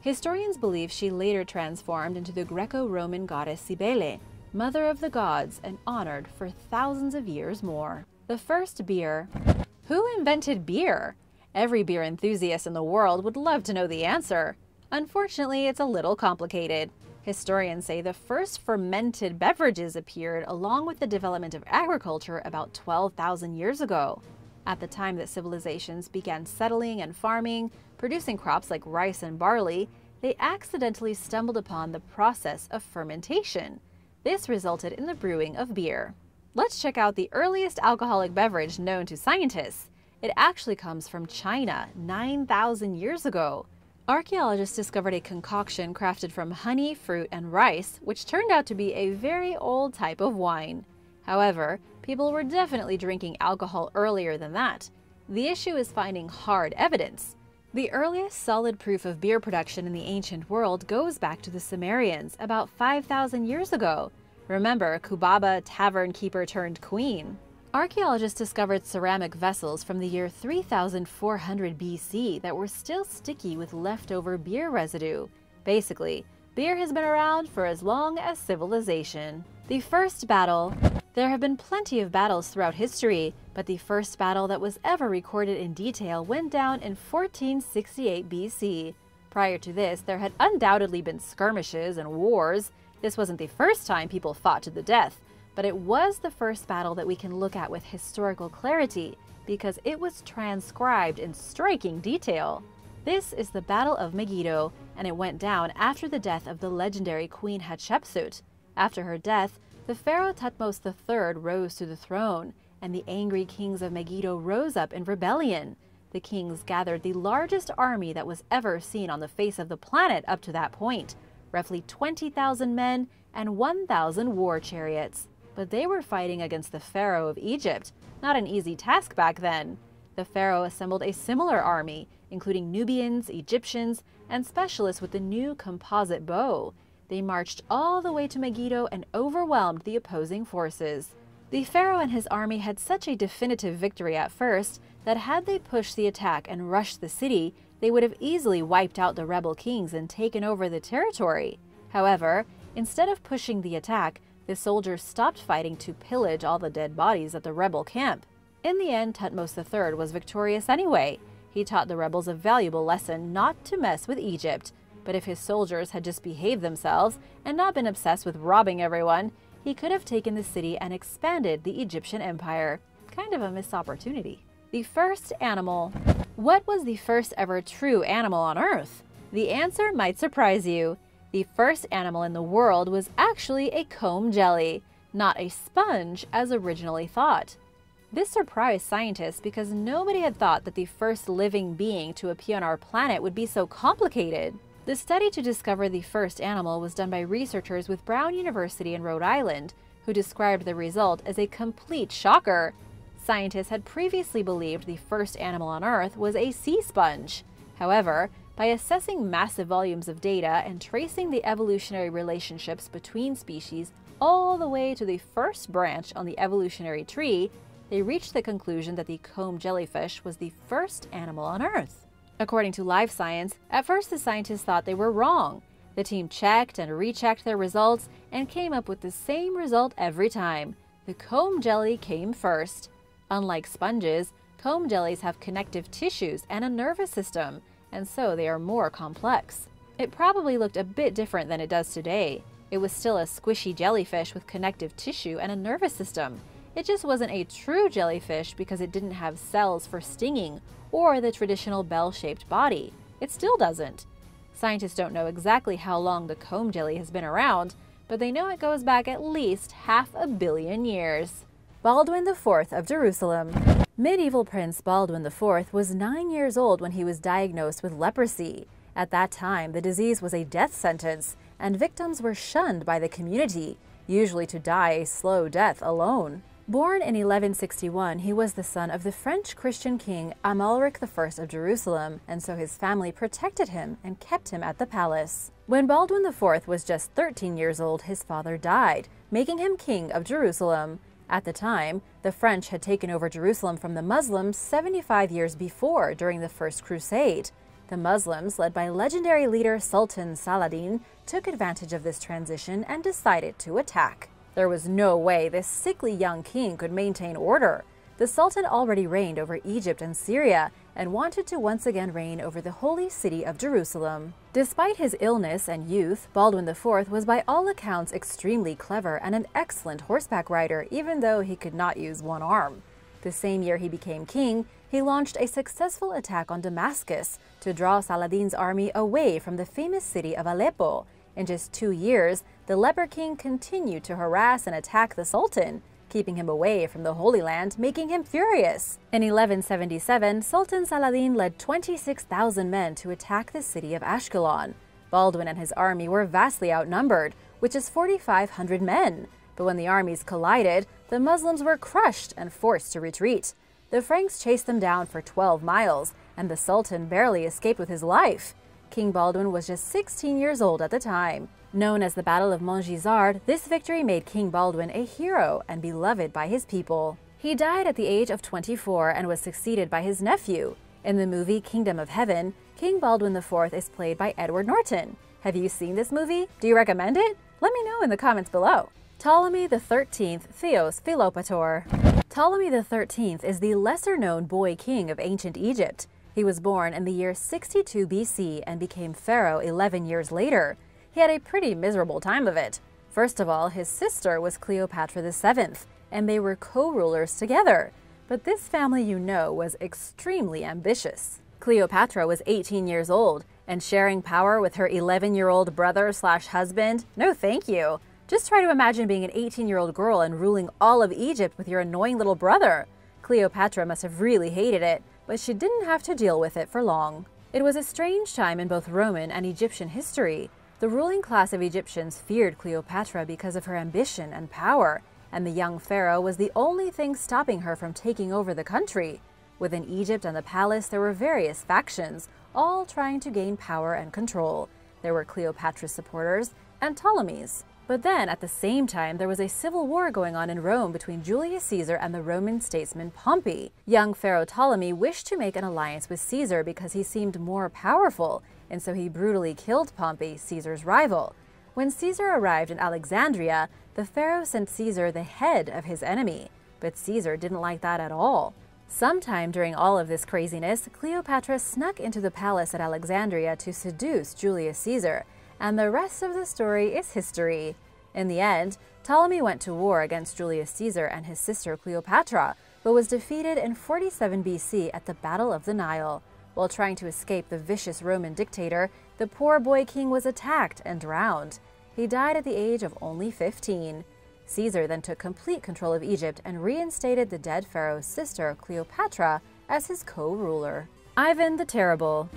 Historians believe she later transformed into the Greco-Roman goddess Cybele, mother of the gods and honored for thousands of years more. The first beer. Who invented beer? Every beer enthusiast in the world would love to know the answer. Unfortunately, it's a little complicated. Historians say the first fermented beverages appeared along with the development of agriculture about twelve thousand years ago. At the time that civilizations began settling and farming, producing crops like rice and barley, they accidentally stumbled upon the process of fermentation. This resulted in the brewing of beer. Let's check out the earliest alcoholic beverage known to scientists. It actually comes from China nine thousand years ago. Archaeologists discovered a concoction crafted from honey, fruit, and rice, which turned out to be a very old type of wine. However, people were definitely drinking alcohol earlier than that. The issue is finding hard evidence. The earliest solid proof of beer production in the ancient world goes back to the Sumerians about five thousand years ago. Remember, Kubaba, tavern keeper turned queen. Archaeologists discovered ceramic vessels from the year three thousand four hundred B C that were still sticky with leftover beer residue. Basically, beer has been around for as long as civilization. The first battle. There have been plenty of battles throughout history, but the first battle that was ever recorded in detail went down in fourteen sixty-eight B C. Prior to this, there had undoubtedly been skirmishes and wars. This wasn't the first time people fought to the death, but it was the first battle that we can look at with historical clarity because it was transcribed in striking detail. This is the Battle of Megiddo, and it went down after the death of the legendary Queen Hatshepsut. After her death, the pharaoh Thutmose the third rose to the throne, and the angry kings of Megiddo rose up in rebellion. The kings gathered the largest army that was ever seen on the face of the planet up to that point, roughly twenty thousand men and one thousand war chariots. But they were fighting against the pharaoh of Egypt, not an easy task back then. The pharaoh assembled a similar army, including Nubians, Egyptians, and specialists with the new composite bow. They marched all the way to Megiddo and overwhelmed the opposing forces. The pharaoh and his army had such a definitive victory at first that had they pushed the attack and rushed the city, they would have easily wiped out the rebel kings and taken over the territory. However, instead of pushing the attack, the soldiers stopped fighting to pillage all the dead bodies at the rebel camp. In the end, Thutmose the third was victorious anyway. He taught the rebels a valuable lesson not to mess with Egypt. But if his soldiers had just behaved themselves and not been obsessed with robbing everyone, he could have taken the city and expanded the Egyptian empire. Kind of a missed opportunity. The first animal. What was the first ever true animal on Earth? The answer might surprise you. The first animal in the world was actually a comb jelly, not a sponge as originally thought. This surprised scientists because nobody had thought that the first living being to appear on our planet would be so complicated. The study to discover the first animal was done by researchers with Brown University in Rhode Island, who described the result as a complete shocker. Scientists had previously believed the first animal on Earth was a sea sponge. However, by assessing massive volumes of data and tracing the evolutionary relationships between species all the way to the first branch on the evolutionary tree, they reached the conclusion that the comb jellyfish was the first animal on Earth. According to Life Science, at first the scientists thought they were wrong. The team checked and rechecked their results and came up with the same result every time. The comb jelly came first. Unlike sponges, comb jellies have connective tissues and a nervous system, and so they are more complex. It probably looked a bit different than it does today. It was still a squishy jellyfish with connective tissue and a nervous system. It just wasn't a true jellyfish because it didn't have cells for stinging or the traditional bell-shaped body. It still doesn't. Scientists don't know exactly how long the comb jelly has been around, but they know it goes back at least half a billion years. Baldwin the fourth of Jerusalem. Medieval Prince Baldwin the fourth was nine years old when he was diagnosed with leprosy. At that time, the disease was a death sentence, and victims were shunned by the community, usually to die a slow death alone. Born in eleven sixty-one, he was the son of the French Christian king Amalric the first of Jerusalem, and so his family protected him and kept him at the palace. When Baldwin the fourth was just thirteen years old, his father died, making him king of Jerusalem. At the time, the French had taken over Jerusalem from the Muslims seventy-five years before during the First Crusade. The Muslims, led by legendary leader Sultan Saladin, took advantage of this transition and decided to attack. There was no way this sickly young king could maintain order. The Sultan already reigned over Egypt and Syria and wanted to once again reign over the holy city of Jerusalem. Despite his illness and youth, Baldwin the fourth was by all accounts extremely clever and an excellent horseback rider, even though he could not use one arm. The same year he became king, he launched a successful attack on Damascus to draw Saladin's army away from the famous city of Aleppo. In just two years, the leper king continued to harass and attack the Sultan, keeping him away from the Holy Land, making him furious. In eleven seventy-seven, Sultan Saladin led twenty-six thousand men to attack the city of Ashkelon. Baldwin and his army were vastly outnumbered, which is forty-five hundred men. But when the armies collided, the Muslims were crushed and forced to retreat. The Franks chased them down for twelve miles, and the Sultan barely escaped with his life. King Baldwin was just sixteen years old at the time. Known as the Battle of Montgisard, this victory made King Baldwin a hero and beloved by his people. He died at the age of twenty-four and was succeeded by his nephew. In the movie Kingdom of Heaven, King Baldwin the fourth is played by Edward Norton. Have you seen this movie? Do you recommend it? Let me know in the comments below. Ptolemy the thirteenth, Theos Philopator. Ptolemy the thirteenth is the lesser-known boy king of ancient Egypt. He was born in the year sixty-two B C and became pharaoh eleven years later. He had a pretty miserable time of it. First of all, his sister was Cleopatra the seventh, and they were co-rulers together. But this family, you know, was extremely ambitious. Cleopatra was eighteen years old, and sharing power with her eleven-year-old brother slash husband? No thank you. Just try to imagine being an eighteen-year-old girl and ruling all of Egypt with your annoying little brother. Cleopatra must have really hated it, but she didn't have to deal with it for long. It was a strange time in both Roman and Egyptian history. The ruling class of Egyptians feared Cleopatra because of her ambition and power, and the young pharaoh was the only thing stopping her from taking over the country. Within Egypt and the palace, there were various factions, all trying to gain power and control. There were Cleopatra's supporters and Ptolemy's. But then, at the same time, there was a civil war going on in Rome between Julius Caesar and the Roman statesman Pompey. Young Pharaoh Ptolemy wished to make an alliance with Caesar because he seemed more powerful, and so he brutally killed Pompey, Caesar's rival. When Caesar arrived in Alexandria, the pharaoh sent Caesar the head of his enemy. But Caesar didn't like that at all. Sometime during all of this craziness, Cleopatra snuck into the palace at Alexandria to seduce Julius Caesar. And the rest of the story is history. In the end, Ptolemy went to war against Julius Caesar and his sister Cleopatra, but was defeated in forty-seven B C at the Battle of the Nile. While trying to escape the vicious Roman dictator, the poor boy king was attacked and drowned. He died at the age of only fifteen. Caesar then took complete control of Egypt and reinstated the dead pharaoh's sister Cleopatra as his co-ruler. Ivan the Terrible.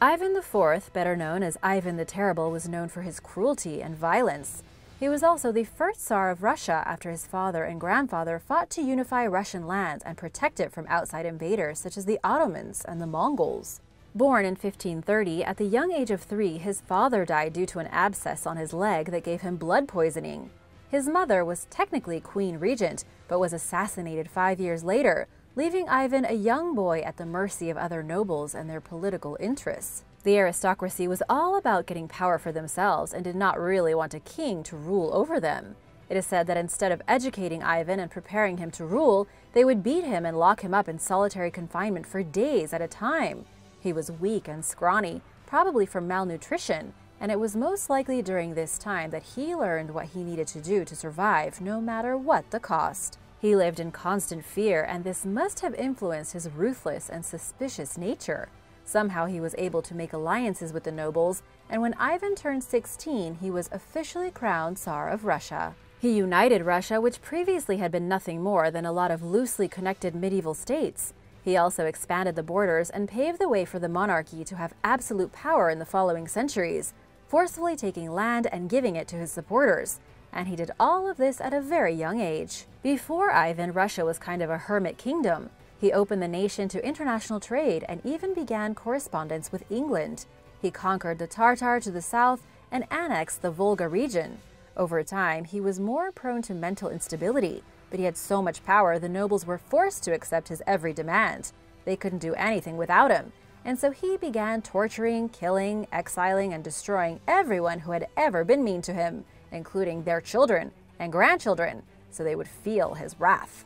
Ivan the Fourth, better known as Ivan the Terrible, was known for his cruelty and violence. He was also the first Tsar of Russia after his father and grandfather fought to unify Russian lands and protect it from outside invaders such as the Ottomans and the Mongols. Born in fifteen thirty, at the young age of three, his father died due to an abscess on his leg that gave him blood poisoning. His mother was technically Queen Regent, but was assassinated five years later, leaving Ivan a young boy at the mercy of other nobles and their political interests. The aristocracy was all about getting power for themselves and did not really want a king to rule over them. It is said that instead of educating Ivan and preparing him to rule, they would beat him and lock him up in solitary confinement for days at a time. He was weak and scrawny, probably from malnutrition, and it was most likely during this time that he learned what he needed to do to survive, no matter what the cost. He lived in constant fear, and this must have influenced his ruthless and suspicious nature. Somehow he was able to make alliances with the nobles, and when Ivan turned sixteen, he was officially crowned Tsar of Russia. He united Russia, which previously had been nothing more than a lot of loosely connected medieval states. He also expanded the borders and paved the way for the monarchy to have absolute power in the following centuries, forcefully taking land and giving it to his supporters. And he did all of this at a very young age. Before Ivan, Russia was kind of a hermit kingdom. He opened the nation to international trade and even began correspondence with England. He conquered the Tatar to the south and annexed the Volga region. Over time, he was more prone to mental instability, but he had so much power the nobles were forced to accept his every demand. They couldn't do anything without him, and so he began torturing, killing, exiling, and destroying everyone who had ever been mean to him, including their children and grandchildren, so they would feel his wrath.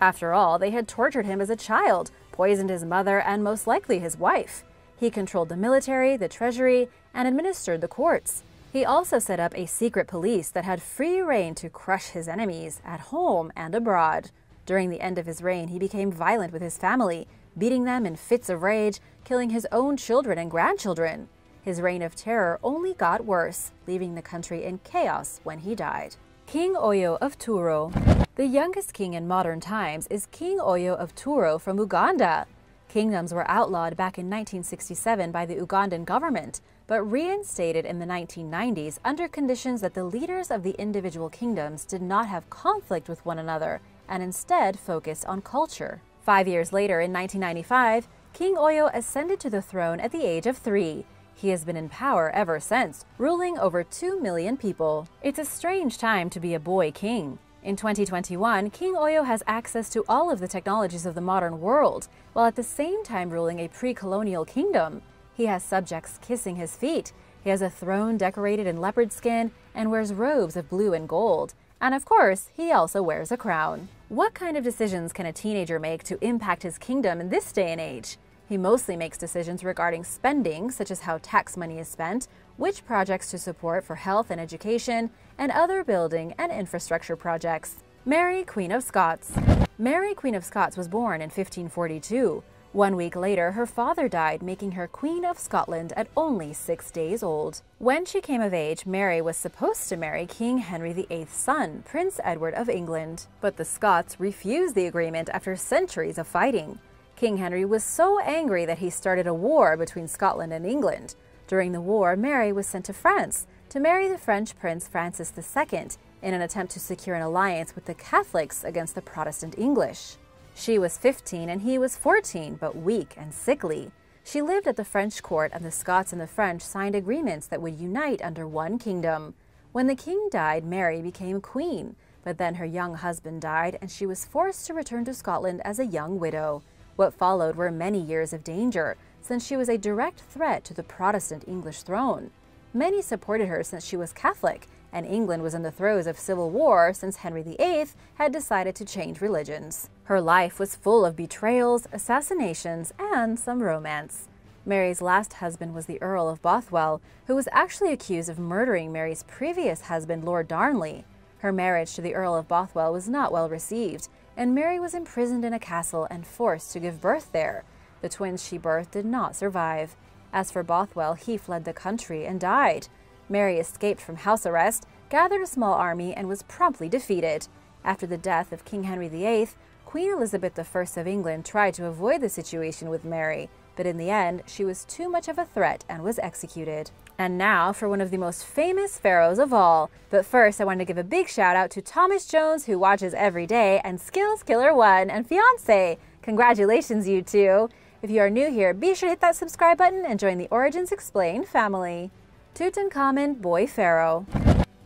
After all, they had tortured him as a child, poisoned his mother, and most likely his wife. He controlled the military, the treasury, and administered the courts. He also set up a secret police that had free rein to crush his enemies at home and abroad. During the end of his reign, he became violent with his family, beating them in fits of rage, killing his own children and grandchildren. His reign of terror only got worse, leaving the country in chaos when he died. King Oyo of Turo. The youngest king in modern times is King Oyo of Turo from Uganda. Kingdoms were outlawed back in nineteen sixty-seven by the Ugandan government, but reinstated in the nineteen nineties under conditions that the leaders of the individual kingdoms did not have conflict with one another and instead focused on culture. Five years later, in nineteen ninety-five, King Oyo ascended to the throne at the age of three. He has been in power ever since, ruling over two million people. It's a strange time to be a boy king. In twenty twenty-one, King Oyo has access to all of the technologies of the modern world, while at the same time ruling a pre-colonial kingdom. He has subjects kissing his feet, he has a throne decorated in leopard skin, and wears robes of blue and gold. And of course, he also wears a crown. What kind of decisions can a teenager make to impact his kingdom in this day and age? He mostly makes decisions regarding spending, such as how tax money is spent, which projects to support for health and education, and other building and infrastructure projects. Mary, Queen of Scots. Mary, Queen of Scots was born in fifteen forty-two. One week later, her father died, making her Queen of Scotland at only six days old. When she came of age, Mary was supposed to marry King Henry the Eighth's son, Prince Edward of England. But the Scots refused the agreement after centuries of fighting. King Henry was so angry that he started a war between Scotland and England. During the war, Mary was sent to France to marry the French Prince Francis the Second in an attempt to secure an alliance with the Catholics against the Protestant English. She was fifteen and he was fourteen, but weak and sickly. She lived at the French court, and the Scots and the French signed agreements that would unite under one kingdom. When the king died, Mary became queen, but then her young husband died and she was forced to return to Scotland as a young widow. What followed were many years of danger, since she was a direct threat to the Protestant English throne. Many supported her since she was Catholic, and England was in the throes of civil war since Henry the Eighth had decided to change religions. Her life was full of betrayals, assassinations, and some romance. Mary's last husband was the Earl of Bothwell, who was actually accused of murdering Mary's previous husband, Lord Darnley. Her marriage to the Earl of Bothwell was not well received, and Mary was imprisoned in a castle and forced to give birth there. The twins she birthed did not survive. As for Bothwell, he fled the country and died. Mary escaped from house arrest, gathered a small army, and was promptly defeated. After the death of King Henry the Eighth, Queen Elizabeth the First of England tried to avoid the situation with Mary, but in the end, she was too much of a threat and was executed. And now for one of the most famous pharaohs of all. But first, I want to give a big shout out to Thomas Jones, who watches every day, and Skills Killer One and Fiance. Congratulations, you two! If you are new here, be sure to hit that subscribe button and join the Origins Explained family. Tutankhamun, Boy Pharaoh.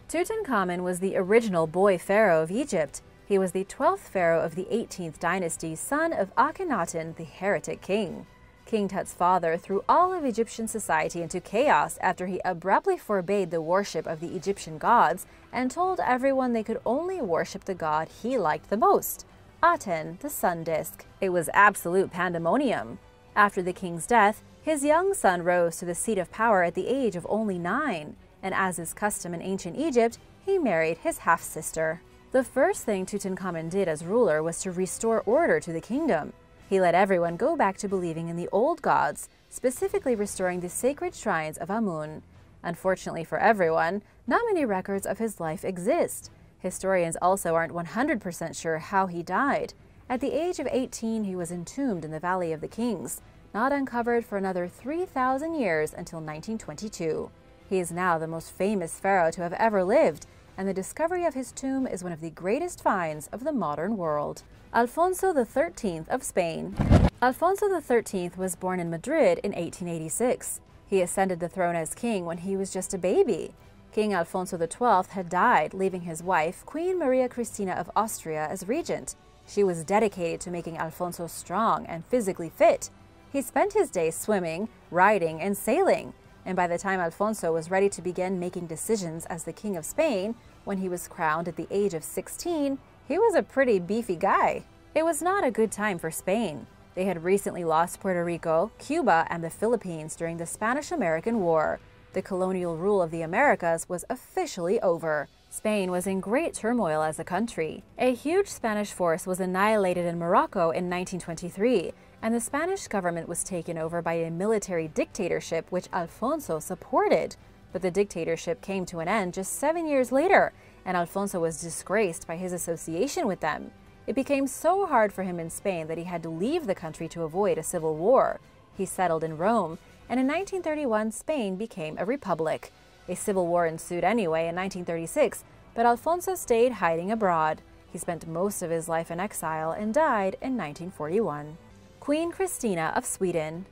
Tutankhamun was the original boy pharaoh of Egypt. He was the twelfth pharaoh of the eighteenth dynasty, son of Akhenaten, the heretic king. King Tut's father threw all of Egyptian society into chaos after he abruptly forbade the worship of the Egyptian gods and told everyone they could only worship the god he liked the most, Aten, the sun disk. It was absolute pandemonium. After the king's death, his young son rose to the seat of power at the age of only nine, and as is custom in ancient Egypt, he married his half-sister. The first thing Tutankhamun did as ruler was to restore order to the kingdom. He let everyone go back to believing in the old gods, specifically restoring the sacred shrines of Amun. Unfortunately for everyone, not many records of his life exist. Historians also aren't one hundred percent sure how he died. At the age of eighteen, he was entombed in the Valley of the Kings, not uncovered for another three thousand years until nineteen twenty-two. He is now the most famous pharaoh to have ever lived, and the discovery of his tomb is one of the greatest finds of the modern world. Alfonso the Thirteenth of Spain. Alfonso the Thirteenth was born in Madrid in eighteen eighty-six. He ascended the throne as king when he was just a baby. King Alfonso the Twelfth had died, leaving his wife, Queen Maria Christina of Austria, as regent. She was dedicated to making Alfonso strong and physically fit. He spent his days swimming, riding, and sailing, and by the time Alfonso was ready to begin making decisions as the King of Spain, when he was crowned at the age of sixteen, he was a pretty beefy guy. It was not a good time for Spain. They had recently lost Puerto Rico, Cuba, and the Philippines during the Spanish-American War. The colonial rule of the Americas was officially over. Spain was in great turmoil as a country. A huge Spanish force was annihilated in Morocco in nineteen twenty-three, and the Spanish government was taken over by a military dictatorship which Alfonso supported. But the dictatorship came to an end just seven years later, and Alfonso was disgraced by his association with them. It became so hard for him in Spain that he had to leave the country to avoid a civil war. He settled in Rome, and in nineteen thirty-one, Spain became a republic. A civil war ensued anyway in nineteen thirty-six, but Alfonso stayed hiding abroad. He spent most of his life in exile and died in nineteen forty-one. Queen Christina of Sweden.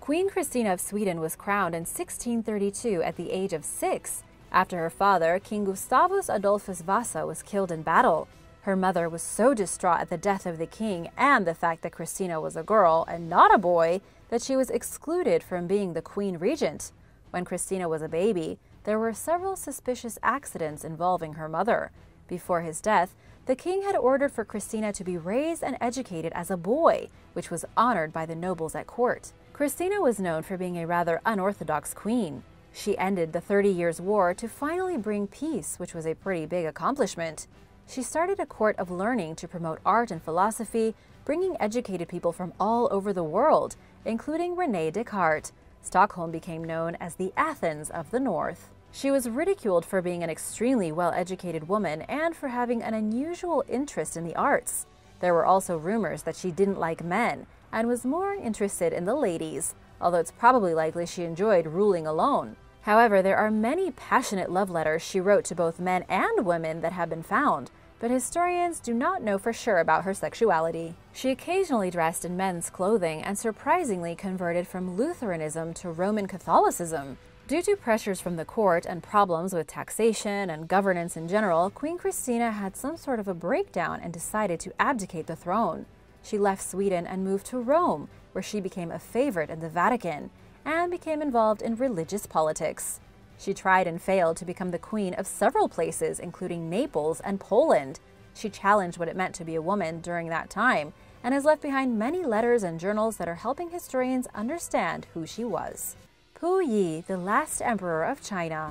Queen Christina of Sweden was crowned in sixteen thirty-two at the age of six. After her father, King Gustavus Adolphus Vasa, was killed in battle. Her mother was so distraught at the death of the king and the fact that Christina was a girl and not a boy that she was excluded from being the queen regent. When Christina was a baby, there were several suspicious accidents involving her mother. Before his death, the king had ordered for Christina to be raised and educated as a boy, which was honored by the nobles at court. Christina was known for being a rather unorthodox queen. She ended the Thirty Years' War to finally bring peace, which was a pretty big accomplishment. She started a court of learning to promote art and philosophy, bringing educated people from all over the world, including René Descartes. Stockholm became known as the Athens of the North. She was ridiculed for being an extremely well-educated woman and for having an unusual interest in the arts. There were also rumors that she didn't like men and was more interested in the ladies, although it's probably likely she enjoyed ruling alone. However, there are many passionate love letters she wrote to both men and women that have been found, but historians do not know for sure about her sexuality. She occasionally dressed in men's clothing and surprisingly converted from Lutheranism to Roman Catholicism. Due to pressures from the court and problems with taxation and governance in general, Queen Christina had some sort of a breakdown and decided to abdicate the throne. She left Sweden and moved to Rome, where she became a favorite in the Vatican and became involved in religious politics. She tried and failed to become the queen of several places, including Naples and Poland. She challenged what it meant to be a woman during that time and has left behind many letters and journals that are helping historians understand who she was. Puyi, the last emperor of China.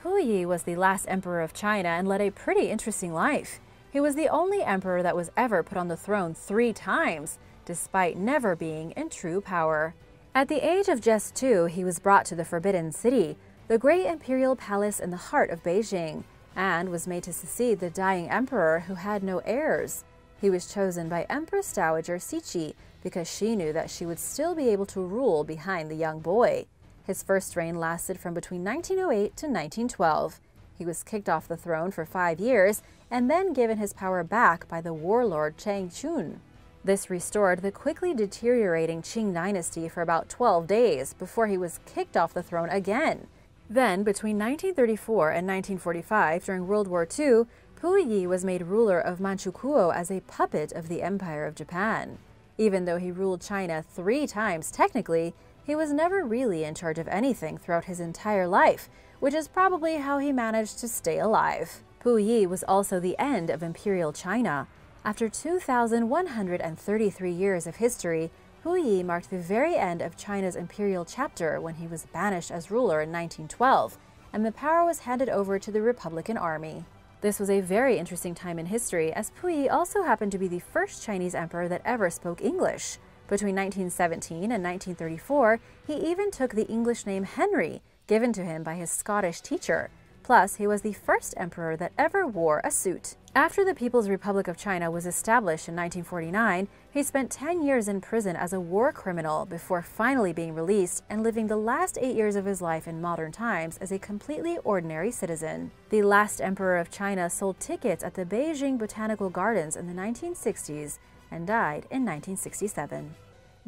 Puyi was the last emperor of China and led a pretty interesting life. He was the only emperor that was ever put on the throne three times, despite never being in true power. At the age of just two, he was brought to the Forbidden City, the great imperial palace in the heart of Beijing, and was made to succeed the dying emperor who had no heirs. He was chosen by Empress Dowager Cixi because she knew that she would still be able to rule behind the young boy. His first reign lasted from between nineteen oh eight to nineteen twelve. He was kicked off the throne for five years and then given his power back by the warlord Chang Chun. This restored the quickly deteriorating Qing dynasty for about twelve days before he was kicked off the throne again. Then, between nineteen thirty-four and nineteen forty-five, during World War Two, Puyi was made ruler of Manchukuo as a puppet of the Empire of Japan. Even though he ruled China three times technically, he was never really in charge of anything throughout his entire life, which is probably how he managed to stay alive. Puyi was also the end of Imperial China. After two thousand one hundred thirty-three years of history, Puyi marked the very end of China's imperial chapter when he was banished as ruler in nineteen twelve, and the power was handed over to the Republican Army. This was a very interesting time in history, as Puyi also happened to be the first Chinese emperor that ever spoke English. Between nineteen seventeen and nineteen thirty-four, he even took the English name Henry, given to him by his Scottish teacher. Plus, he was the first emperor that ever wore a suit. After the People's Republic of China was established in nineteen forty-nine, he spent ten years in prison as a war criminal before finally being released and living the last eight years of his life in modern times as a completely ordinary citizen. The last emperor of China sold tickets at the Beijing Botanical Gardens in the nineteen sixties and died in nineteen sixty-seven.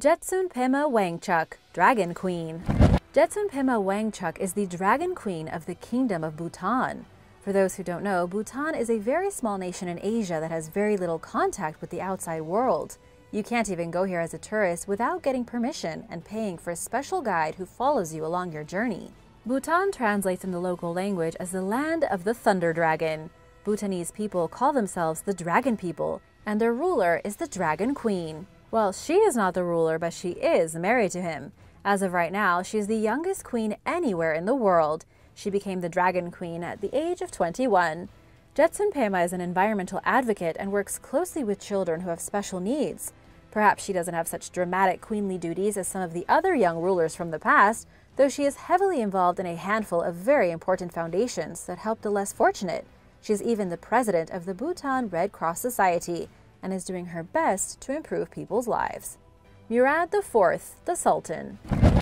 Jetsun Pema Wangchuck, Dragon Queen. Jetsun Pema Wangchuck is the Dragon Queen of the Kingdom of Bhutan. For those who don't know, Bhutan is a very small nation in Asia that has very little contact with the outside world. You can't even go here as a tourist without getting permission and paying for a special guide who follows you along your journey. Bhutan translates in the local language as the land of the thunder dragon. Bhutanese people call themselves the Dragon People, and their ruler is the Dragon Queen. Well, she is not the ruler, but she is married to him. As of right now, she is the youngest queen anywhere in the world. She became the Dragon Queen at the age of twenty-one. Jetsun Pema is an environmental advocate and works closely with children who have special needs. Perhaps she doesn't have such dramatic queenly duties as some of the other young rulers from the past, though she is heavily involved in a handful of very important foundations that help the less fortunate. She is even the president of the Bhutan Red Cross Society and is doing her best to improve people's lives. Murad the Fourth, the Sultan.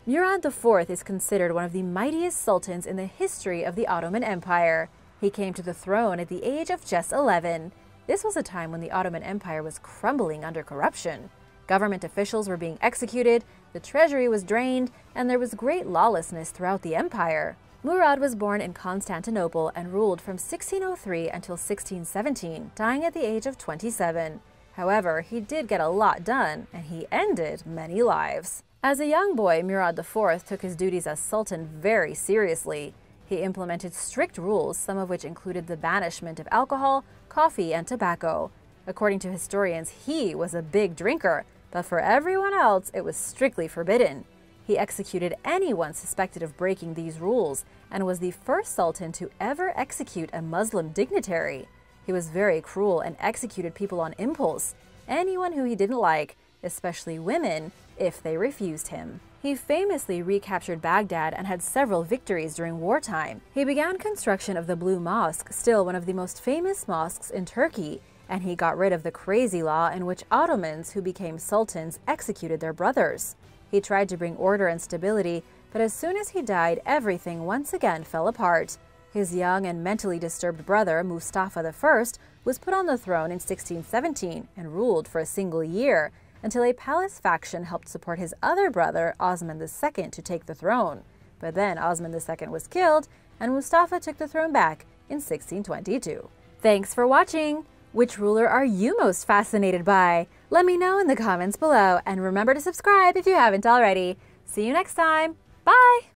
Murad the Fourth is considered one of the mightiest sultans in the history of the Ottoman Empire. He came to the throne at the age of just eleven. This was a time when the Ottoman Empire was crumbling under corruption. Government officials were being executed, the treasury was drained, and there was great lawlessness throughout the empire. Murad was born in Constantinople and ruled from sixteen oh three until sixteen seventeen, dying at the age of twenty-seven. However, he did get a lot done, and he ended many lives. As a young boy, Murad the Fourth took his duties as sultan very seriously. He implemented strict rules, some of which included the banishment of alcohol, coffee, and tobacco. According to historians, he was a big drinker, but for everyone else, it was strictly forbidden. He executed anyone suspected of breaking these rules and was the first sultan to ever execute a Muslim dignitary. He was very cruel and executed people on impulse, anyone who he didn't like, especially women, if they refused him. He famously recaptured Baghdad and had several victories during wartime. He began construction of the Blue Mosque, still one of the most famous mosques in Turkey, and he got rid of the crazy law in which Ottomans who became sultans executed their brothers. He tried to bring order and stability, but as soon as he died, everything once again fell apart. His young and mentally disturbed brother, Mustafa the First, was put on the throne in sixteen seventeen and ruled for a single year, until a palace faction helped support his other brother, Osman the Second, to take the throne. But then Osman the Second was killed, and Mustafa took the throne back in sixteen twenty-two. Thanks for watching! Which ruler are you most fascinated by? Let me know in the comments below, and remember to subscribe if you haven't already. See you next time! Bye!